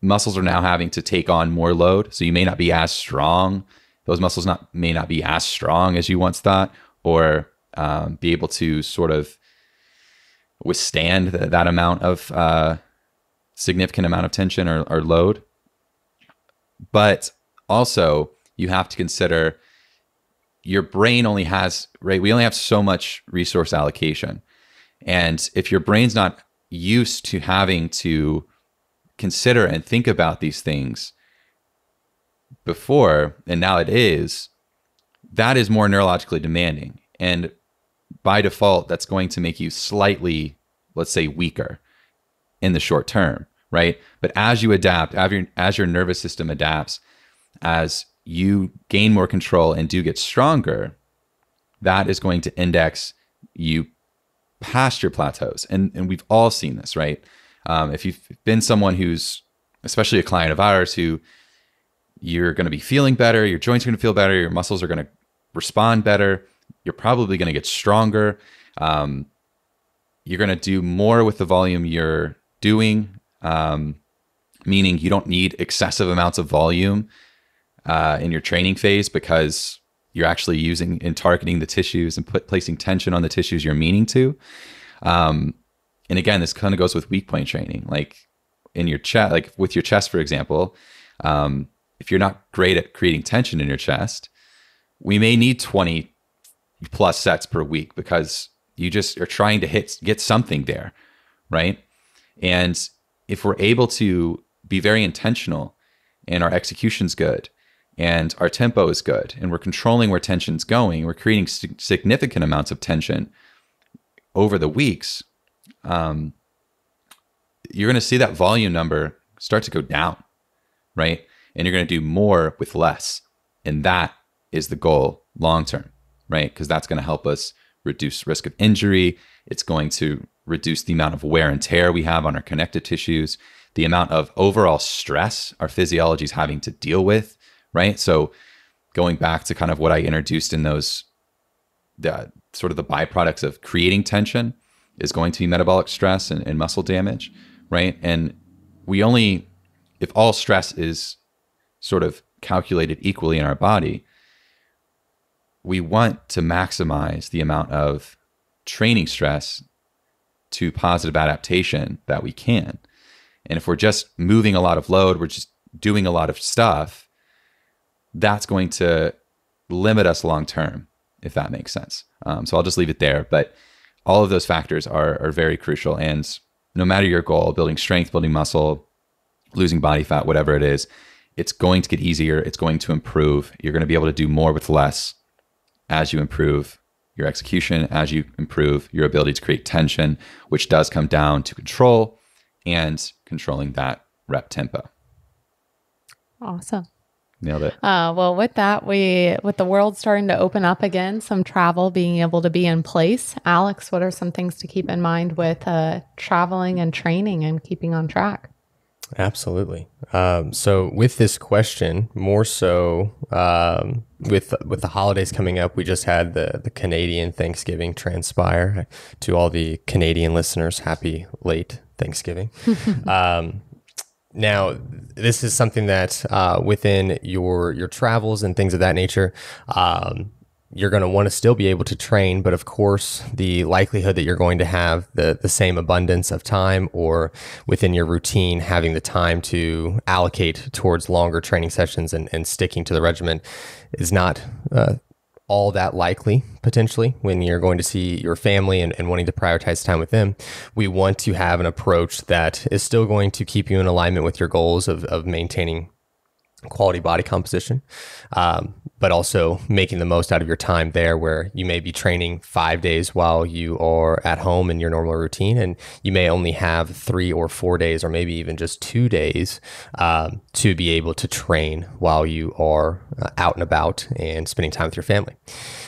muscles are now having to take on more load. So you may not be as strong. Those muscles not may not be as strong as you once thought, or um, be able to sort of withstand the, that amount of uh, significant amount of tension or, or load. But also, you have to consider your brain only has, right? We only have so much resource allocation. And if your brain's not used to having to consider and think about these things before, and now it is, that is more neurologically demanding. And by default, that's going to make you slightly, let's say, weaker in the short term, right? But as you adapt, as your, as your nervous system adapts, as you gain more control and do get stronger, that is going to index you past your plateaus. And and we've all seen this, right? Um, if you've been someone who's especially a client of ours who you're going to be feeling better, your joints are going to feel better, your muscles are going to respond better, you're probably going to get stronger. Um, you're going to do more with the volume you're doing, um, meaning you don't need excessive amounts of volume uh, in your training phase, because you're actually using and targeting the tissues and put, placing tension on the tissues you're meaning to. Um, and again, this kind of goes with weak point training, like in your chest, like with your chest, for example. Um, if you're not great at creating tension in your chest, we may need twenty plus sets per week because you just are trying to hit, get something there, right? And if we're able to be very intentional and our execution's good and our tempo is good and we're controlling where tension's going, we're creating significant amounts of tension over the weeks, um, you're going to see that volume number start to go down, right? And you're going to do more with less. And that is the goal long-term, right? Because that's going to help us reduce risk of injury. It's going to reduce the amount of wear and tear we have on our connective tissues, the amount of overall stress our physiology is having to deal with, right? So going back to kind of what I introduced in those, the sort of the byproducts of creating tension is going to be metabolic stress and, and muscle damage, right? And we only, if all stress is sort of calculated equally in our body, we want to maximize the amount of training stress to positive adaptation that we can. And if we're just moving a lot of load, we're just doing a lot of stuff, that's going to limit us long-term, if that makes sense. Um, so I'll just leave it there. But all of those factors are, are very crucial. And no matter your goal, building strength, building muscle, losing body fat, whatever it is, it's going to get easier. It's going to improve. You're going to be able to do more with less as you improve your execution, as you improve your ability to create tension, which does come down to control and controlling that rep tempo. Awesome. Nailed it. Uh, well, with that, we with the world starting to open up again, some travel being able to be in place. Alex, what are some things to keep in mind with uh, traveling and training and keeping on track? Absolutely. Um, so with this question, more so um, with with the holidays coming up, we just had the, the Canadian Thanksgiving transpire. To all the Canadian listeners, happy late Thanksgiving. um, now, this is something that uh, within your, your travels and things of that nature, um, you're going to want to still be able to train, but of course, the likelihood that you're going to have the, the same abundance of time or within your routine, having the time to allocate towards longer training sessions and, and sticking to the regimen is not uh, all that likely, potentially, when you're going to see your family and, and wanting to prioritize time with them. We want to have an approach that is still going to keep you in alignment with your goals of, of maintaining quality body composition, um, but also making the most out of your time there, where you may be training five days while you are at home in your normal routine, and you may only have three or four days, or maybe even just two days um, to be able to train while you are uh, out and about and spending time with your family.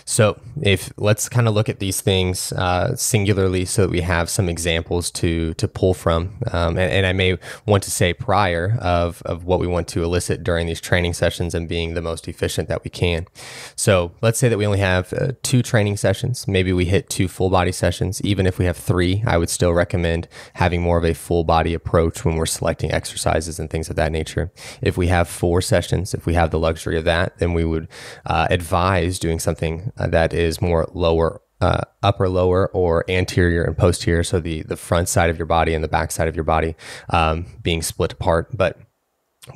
So if let's kind of look at these things uh, singularly so that we have some examples to to pull from. Um, and, and I may want to say prior of, of what we want to elicit during these training sessions and being the most efficient that we can. So let's say that we only have uh, two training sessions. Maybe we hit two full body sessions. Even if we have three, I would still recommend having more of a full body approach when we're selecting exercises and things of that nature. If we have four sessions, if we have the luxury of that, then we would uh, advise doing something uh, that is more lower Uh, upper, lower, or anterior and posterior. So the, the front side of your body and the back side of your body um, being split apart. But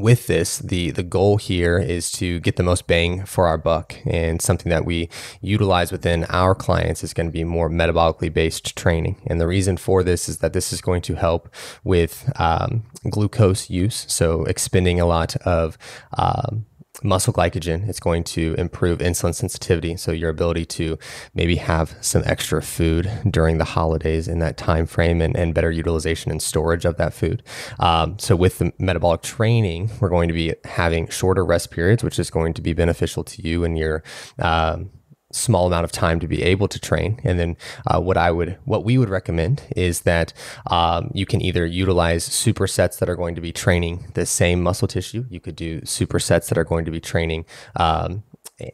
with this, the, the goal here is to get the most bang for our buck, and something that we utilize within our clients is going to be more metabolically based training. And the reason for this is that this is going to help with um, glucose use. So expending a lot of um, muscle glycogen. It's going to improve insulin sensitivity, so your ability to maybe have some extra food during the holidays in that time frame, and, and better utilization and storage of that food. Um, so with the metabolic training, we're going to be having shorter rest periods, which is going to be beneficial to you and your um, small amount of time to be able to train. And then uh, what I would, what we would recommend is that um, you can either utilize supersets that are going to be training the same muscle tissue. You could do supersets that are going to be training um,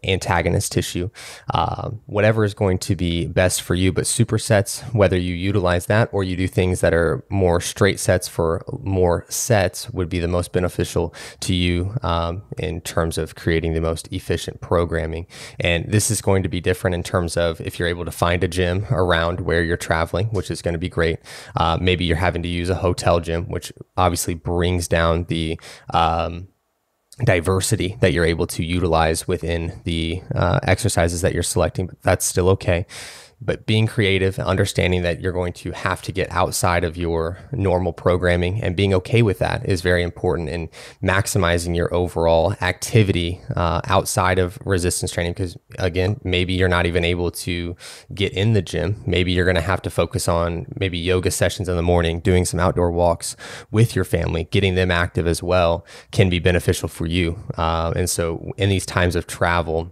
antagonist tissue, um, whatever is going to be best for you. But supersets, whether you utilize that or you do things that are more straight sets for more sets, would be the most beneficial to you um, in terms of creating the most efficient programming. And this is going to be different in terms of if you're able to find a gym around where you're traveling, which is going to be great. Uh, maybe you're having to use a hotel gym, which obviously brings down the um, diversity that you're able to utilize within the uh, exercises that you're selecting, but that's still okay. But being creative, understanding that you're going to have to get outside of your normal programming and being okay with that is very important in maximizing your overall activity uh, outside of resistance training. Because again, maybe you're not even able to get in the gym. Maybe you're going to have to focus on maybe yoga sessions in the morning, doing some outdoor walks with your family, getting them active as well can be beneficial for you. Uh, and so in these times of travel,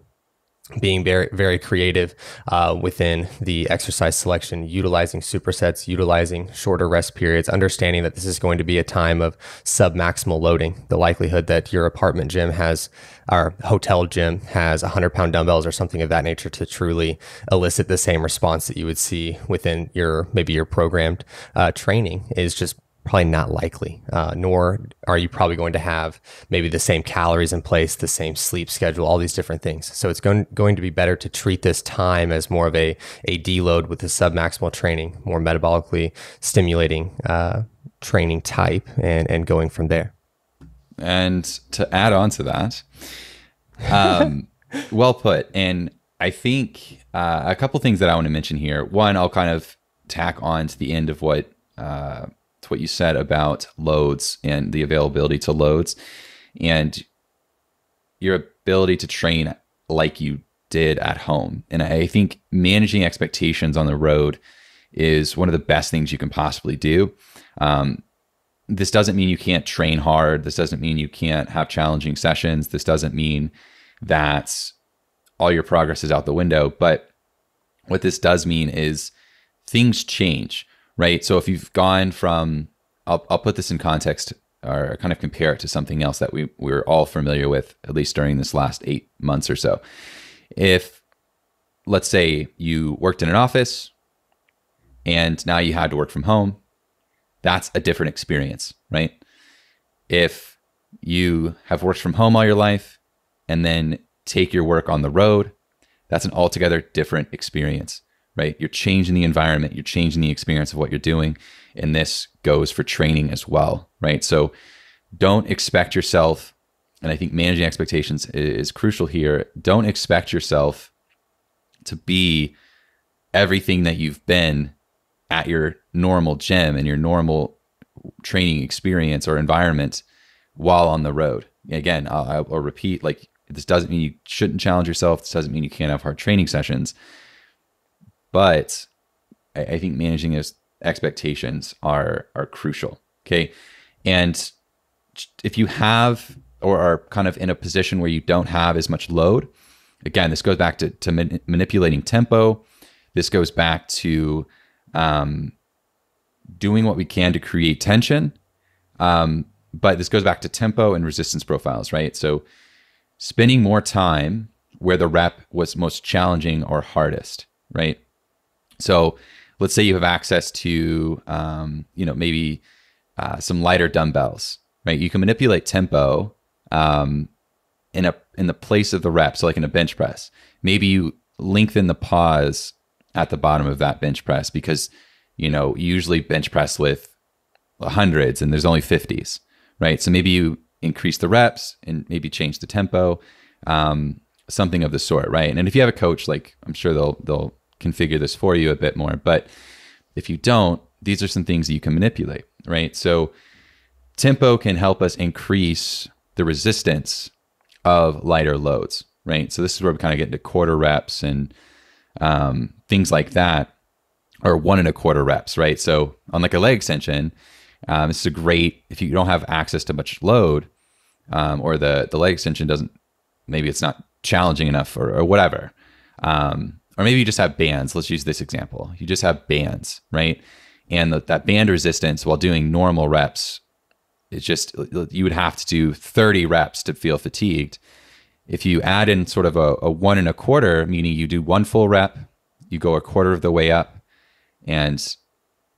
being very, very creative uh, within the exercise selection, utilizing supersets, utilizing shorter rest periods, understanding that this is going to be a time of submaximal loading. The likelihood that your apartment gym has, or hotel gym has one hundred pound dumbbells or something of that nature to truly elicit the same response that you would see within your, maybe your programmed uh, training is just probably not likely, uh, nor are you probably going to have maybe the same calories in place, the same sleep schedule, all these different things. So it's going, going to be better to treat this time as more of a, a deload with the submaximal training, more metabolically stimulating uh, training type, and, and going from there. And to add on to that, um, well put. And I think uh, a couple things that I want to mention here. One, I'll kind of tack on to the end of what uh, what you said about loads and the availability to loads and your ability to train like you did at home. And I think managing expectations on the road is one of the best things you can possibly do. Um, this doesn't mean you can't train hard. This doesn't mean you can't have challenging sessions. This doesn't mean that all your progress is out the window. But what this does mean is things change. Right. So if you've gone from, I'll, I'll put this in context or kind of compare it to something else that we, we're all familiar with, at least during this last eight months or so. If, let's say, you worked in an office and now you had to work from home, that's a different experience, right? If you have worked from home all your life and then take your work on the road, that's an altogether different experience. Right? You're changing the environment, you're changing the experience of what you're doing. And this goes for training as well, right? So don't expect yourself, and I think managing expectations is crucial here. Don't expect yourself to be everything that you've been at your normal gym and your normal training experience or environment while on the road. Again, I'll, I'll repeat, like, this doesn't mean you shouldn't challenge yourself. This doesn't mean you can't have hard training sessions. But I think managing those expectations are, are crucial. Okay. And if you have, or are kind of in a position where you don't have as much load, again, this goes back to, to man- manipulating tempo. This goes back to um, doing what we can to create tension. Um, but this goes back to tempo and resistance profiles, right? So spending more time where the rep was most challenging or hardest, right? So let's say you have access to, um, you know, maybe uh, some lighter dumbbells, right? You can manipulate tempo um, in a in the place of the rep. So like in a bench press, maybe you lengthen the pause at the bottom of that bench press because, you know, you usually bench press with hundreds and there's only fifties, right? So maybe you increase the reps and maybe change the tempo, um, something of the sort, right? And if you have a coach, like I'm sure they'll they'll configure this for you a bit more. But if you don't, these are some things that you can manipulate, right? So tempo can help us increase the resistance of lighter loads, right? So this is where we kind of get into quarter reps and um, things like that, or one and a quarter reps, right? So on like a leg extension, um, this is a great, if you don't have access to much load um, or the, the leg extension doesn't, maybe it's not challenging enough or, or whatever, Um, or maybe you just have bands. Let's use this example. You just have bands, right? And the, that band resistance while doing normal reps, it's just, you would have to do thirty reps to feel fatigued. If you add in sort of a, a one and a quarter, meaning you do one full rep, you go a quarter of the way up, and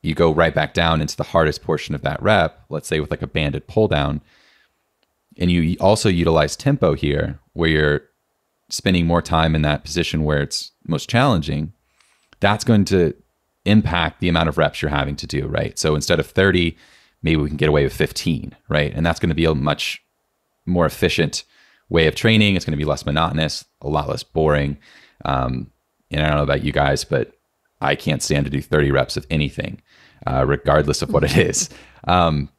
you go right back down into the hardest portion of that rep, let's say with like a banded pull down. And you also utilize tempo here, where you're spending more time in that position where it's most challenging. That's going to impact the amount of reps you're having to do, right? So instead of thirty, maybe we can get away with fifteen, right? And that's going to be a much more efficient way of training. It's going to be less monotonous, a lot less boring. Um, and I don't know about you guys, but I can't stand to do thirty reps of anything, uh, regardless of what it is. Um,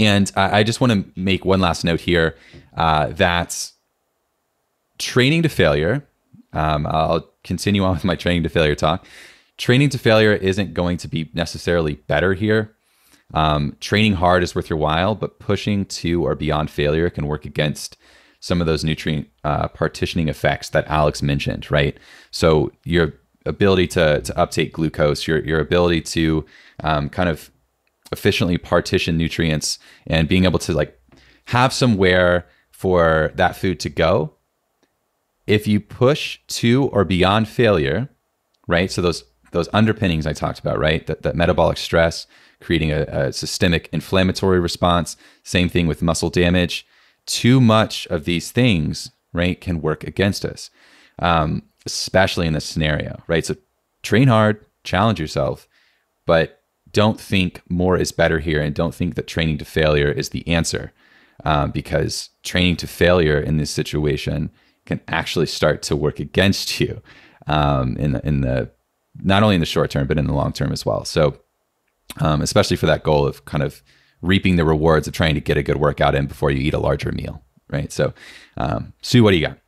and I, I just want to make one last note here, uh, that training to failure, um, I'll continue on with my training to failure talk. Training to failure isn't going to be necessarily better here. Um, training hard is worth your while, but pushing to or beyond failure can work against some of those nutrient uh, partitioning effects that Alex mentioned, right? So your ability to, to uptake glucose, your, your ability to um, kind of efficiently partition nutrients, and being able to like have somewhere for that food to go. If you push to or beyond failure, right? So those those underpinnings I talked about, right? That, that metabolic stress, creating a, a systemic inflammatory response, same thing with muscle damage. Too much of these things, right, can work against us, um, especially in this scenario, right? So train hard, challenge yourself, but don't think more is better here, and don't think that training to failure is the answer, um, because training to failure in this situation can actually start to work against you um, in the, in the not only in the short term, but in the long term as well. So um, especially for that goal of kind of reaping the rewards of trying to get a good workout in before you eat a larger meal, right? So um, Sue, what do you got?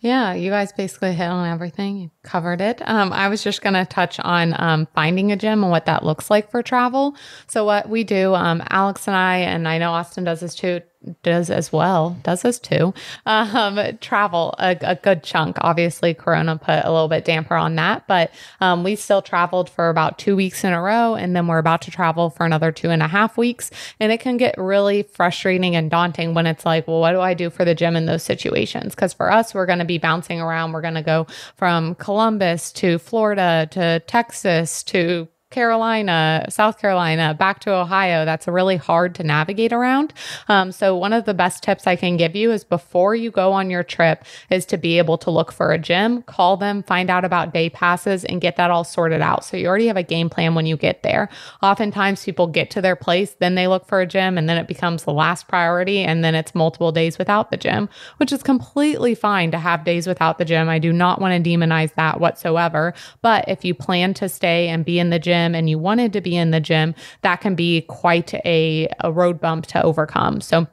Yeah, you guys basically hit on everything. You covered it. Um, I was just going to touch on um, finding a gym and what that looks like for travel. So what we do, um, Alex and I, and I know Austin does this too, does as well, does this too, um, travel a, a good chunk. Obviously, Corona put a little bit damper on that, but um, we still traveled for about two weeks in a row, and then we're about to travel for another two and a half weeks. And it can get really frustrating and daunting when it's like, well, what do I do for the gym in those situations? Because for us, we're going to be bouncing around. We're going to go from Columbus to Florida to Texas to Carolina, South Carolina, back to Ohio. That's really hard to navigate around. Um, so one of the best tips I can give you is before you go on your trip is to be able to look for a gym, call them, find out about day passes, and get that all sorted out. So you already have a game plan when you get there. Oftentimes people get to their place, then they look for a gym, and then it becomes the last priority. And then it's multiple days without the gym, which is completely fine to have days without the gym. I do not want to demonize that whatsoever. But if you plan to stay and be in the gym, and you wanted to be in the gym, that can be quite a, a road bump to overcome. So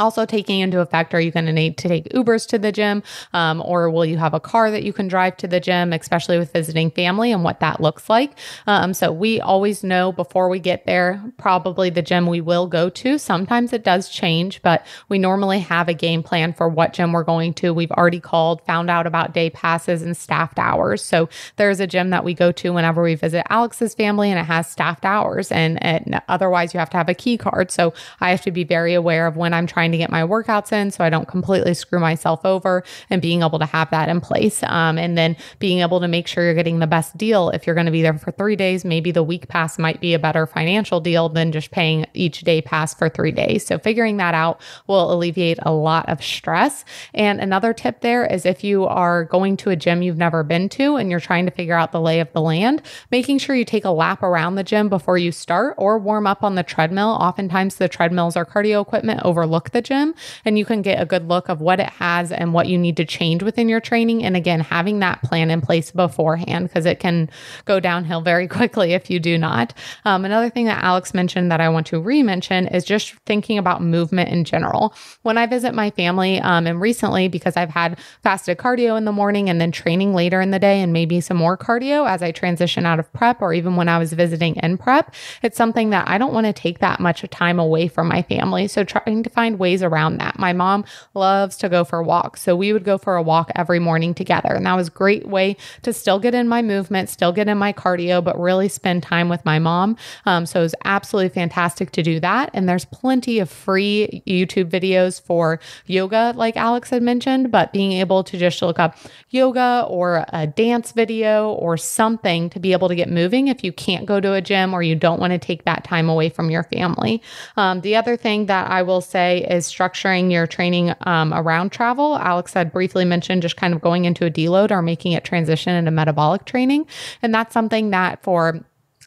also taking into effect, are you going to need to take Ubers to the gym? Um, or will you have a car that you can drive to the gym, especially with visiting family, and what that looks like? Um, so we always know before we get there, probably the gym we will go to. Sometimes it does change, but we normally have a game plan for what gym we're going to. We've already called, found out about day passes and staffed hours. So there's a gym that we go to whenever we visit Alex's family, and it has staffed hours. And, and otherwise you have to have a key card. So I have to be very aware of when I'm trying to get my workouts in so I don't completely screw myself over, and being able to have that in place. Um, and then being able to make sure you're getting the best deal. If you're going to be there for three days, maybe the week pass might be a better financial deal than just paying each day pass for three days. So figuring that out will alleviate a lot of stress. And another tip there is if you are going to a gym you've never been to and you're trying to figure out the lay of the land, making sure you take a lap around the gym before you start, or warm up on the treadmill. Oftentimes the treadmills or cardio equipment overlook the the gym, and you can get a good look of what it has and what you need to change within your training. And again, having that plan in place beforehand, because it can go downhill very quickly if you do not. Um, another thing that Alex mentioned that I want to re-mention is just thinking about movement in general. When I visit my family, um, and recently, because I've had fasted cardio in the morning and then training later in the day, and maybe some more cardio as I transition out of prep, or even when I was visiting in prep, it's something that I don't want to take that much time away from my family. So trying to find find ways around that. My mom loves to go for walks, so we would go for a walk every morning together. And that was a great way to still get in my movement, still get in my cardio, but really spend time with my mom. Um, so it was absolutely fantastic to do that. And there's plenty of free YouTube videos for yoga, like Alex had mentioned, but being able to just look up yoga or a dance video or something to be able to get moving if you can't go to a gym or you don't want to take that time away from your family. Um, the other thing that I will say is structuring your training um, around travel. Alex had briefly mentioned just kind of going into a deload or making it transition into metabolic training. And that's something that for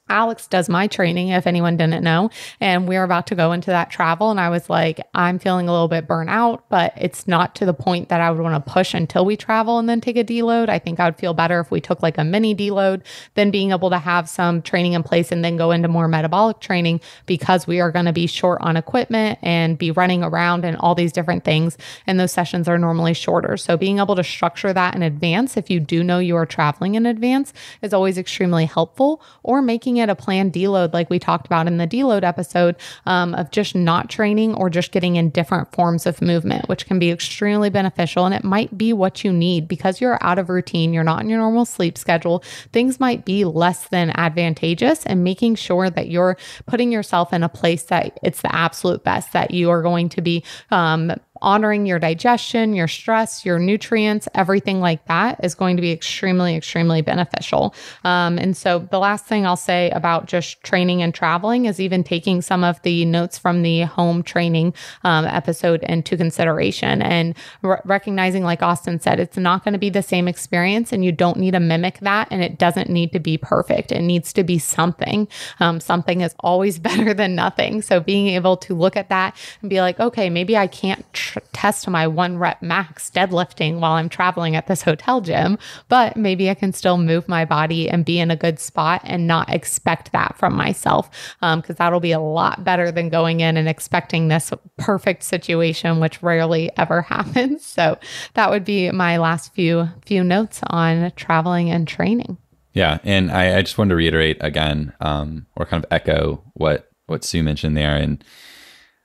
Alex does my training, if anyone didn't know, and we were about to go into that travel. And I was like, I'm feeling a little bit burnt out, but it's not to the point that I would want to push until we travel and then take a deload. I think I would feel better if we took like a mini deload, then being able to have some training in place and then go into more metabolic training, because we are going to be short on equipment and be running around and all these different things. And those sessions are normally shorter. So being able to structure that in advance, if you do know you are traveling in advance, is always extremely helpful. Or making it a planned deload, like we talked about in the deload episode, um, of just not training or just getting in different forms of movement, which can be extremely beneficial. And it might be what you need because you're out of routine, you're not in your normal sleep schedule, things might be less than advantageous, and making sure that you're putting yourself in a place that it's the absolute best, that you are going to be um, honoring your digestion, your stress, your nutrients, everything like that is going to be extremely, extremely beneficial. Um, and so the last thing I'll say about just training and traveling is even taking some of the notes from the home training um, episode into consideration, and r- recognizing, like Austin said, it's not going to be the same experience, and you don't need to mimic that. And it doesn't need to be perfect. It needs to be something. Um, something is always better than nothing. So being able to look at that and be like, okay, maybe I can't tr- test my one rep max deadlifting while I'm traveling at this hotel gym, but maybe I can still move my body and be in a good spot and not expect that from myself. Um, cause that'll be a lot better than going in and expecting this perfect situation, which rarely ever happens. So that would be my last few, few notes on traveling and training. Yeah. And I, I just wanted to reiterate again, um, or kind of echo what, what Sue mentioned there. And,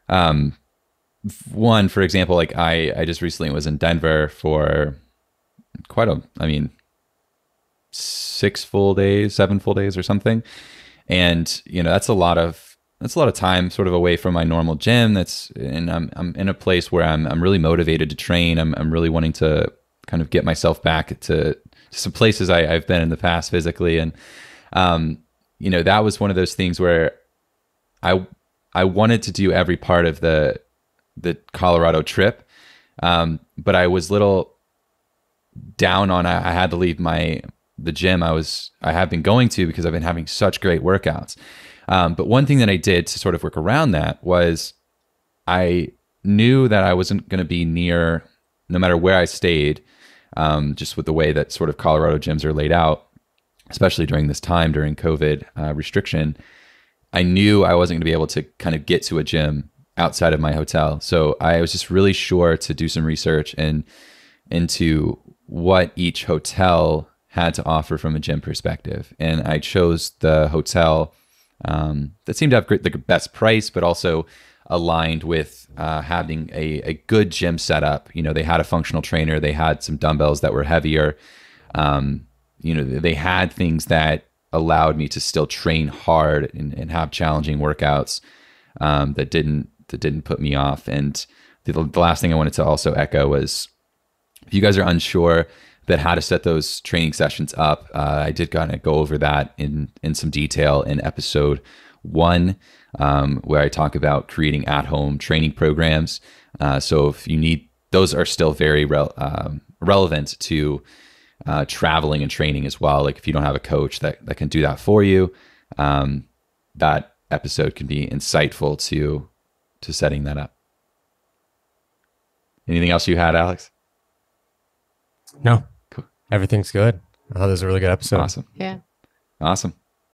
um, one, for example, like I, I just recently was in Denver for quite a, I mean, six full days, seven full days or something. And, you know, that's a lot of, that's a lot of time sort of away from my normal gym. That's, and I'm, I'm in a place where I'm, I'm really motivated to train. I'm, I'm really wanting to kind of get myself back to some places I, I've been in the past physically. And, um, you know, that was one of those things where I, I wanted to do every part of the, the Colorado trip. Um, but I was little down on, I, I had to leave my, the gym I was, I have been going to, because I've been having such great workouts. Um, but one thing that I did to sort of work around that was I knew that I wasn't going to be near, no matter where I stayed, um, just with the way that sort of Colorado gyms are laid out, especially during this time, during COVID uh, restriction, I knew I wasn't going to be able to kind of get to a gym outside of my hotel. So I was just really sure to do some research and into what each hotel had to offer from a gym perspective. And I chose the hotel um, that seemed to have the best price, but also aligned with uh, having a, a good gym setup. You know, they had a functional trainer, they had some dumbbells that were heavier. Um, you know, they had things that allowed me to still train hard and, and have challenging workouts um, that didn't, that didn't put me off. And the, the last thing I wanted to also echo was, if you guys are unsure that how to set those training sessions up, uh, I did kind of go over that in, in some detail in episode one, um, where I talk about creating at-home training programs. Uh, so if you need, those are still very re- um, relevant to uh, traveling and training as well. Like if you don't have a coach that, that can do that for you, um, that episode can be insightful to to setting that up. Anything else you had, Alex? No. Cool. Everything's good. Oh, this is a really good episode. Awesome. Yeah. Awesome.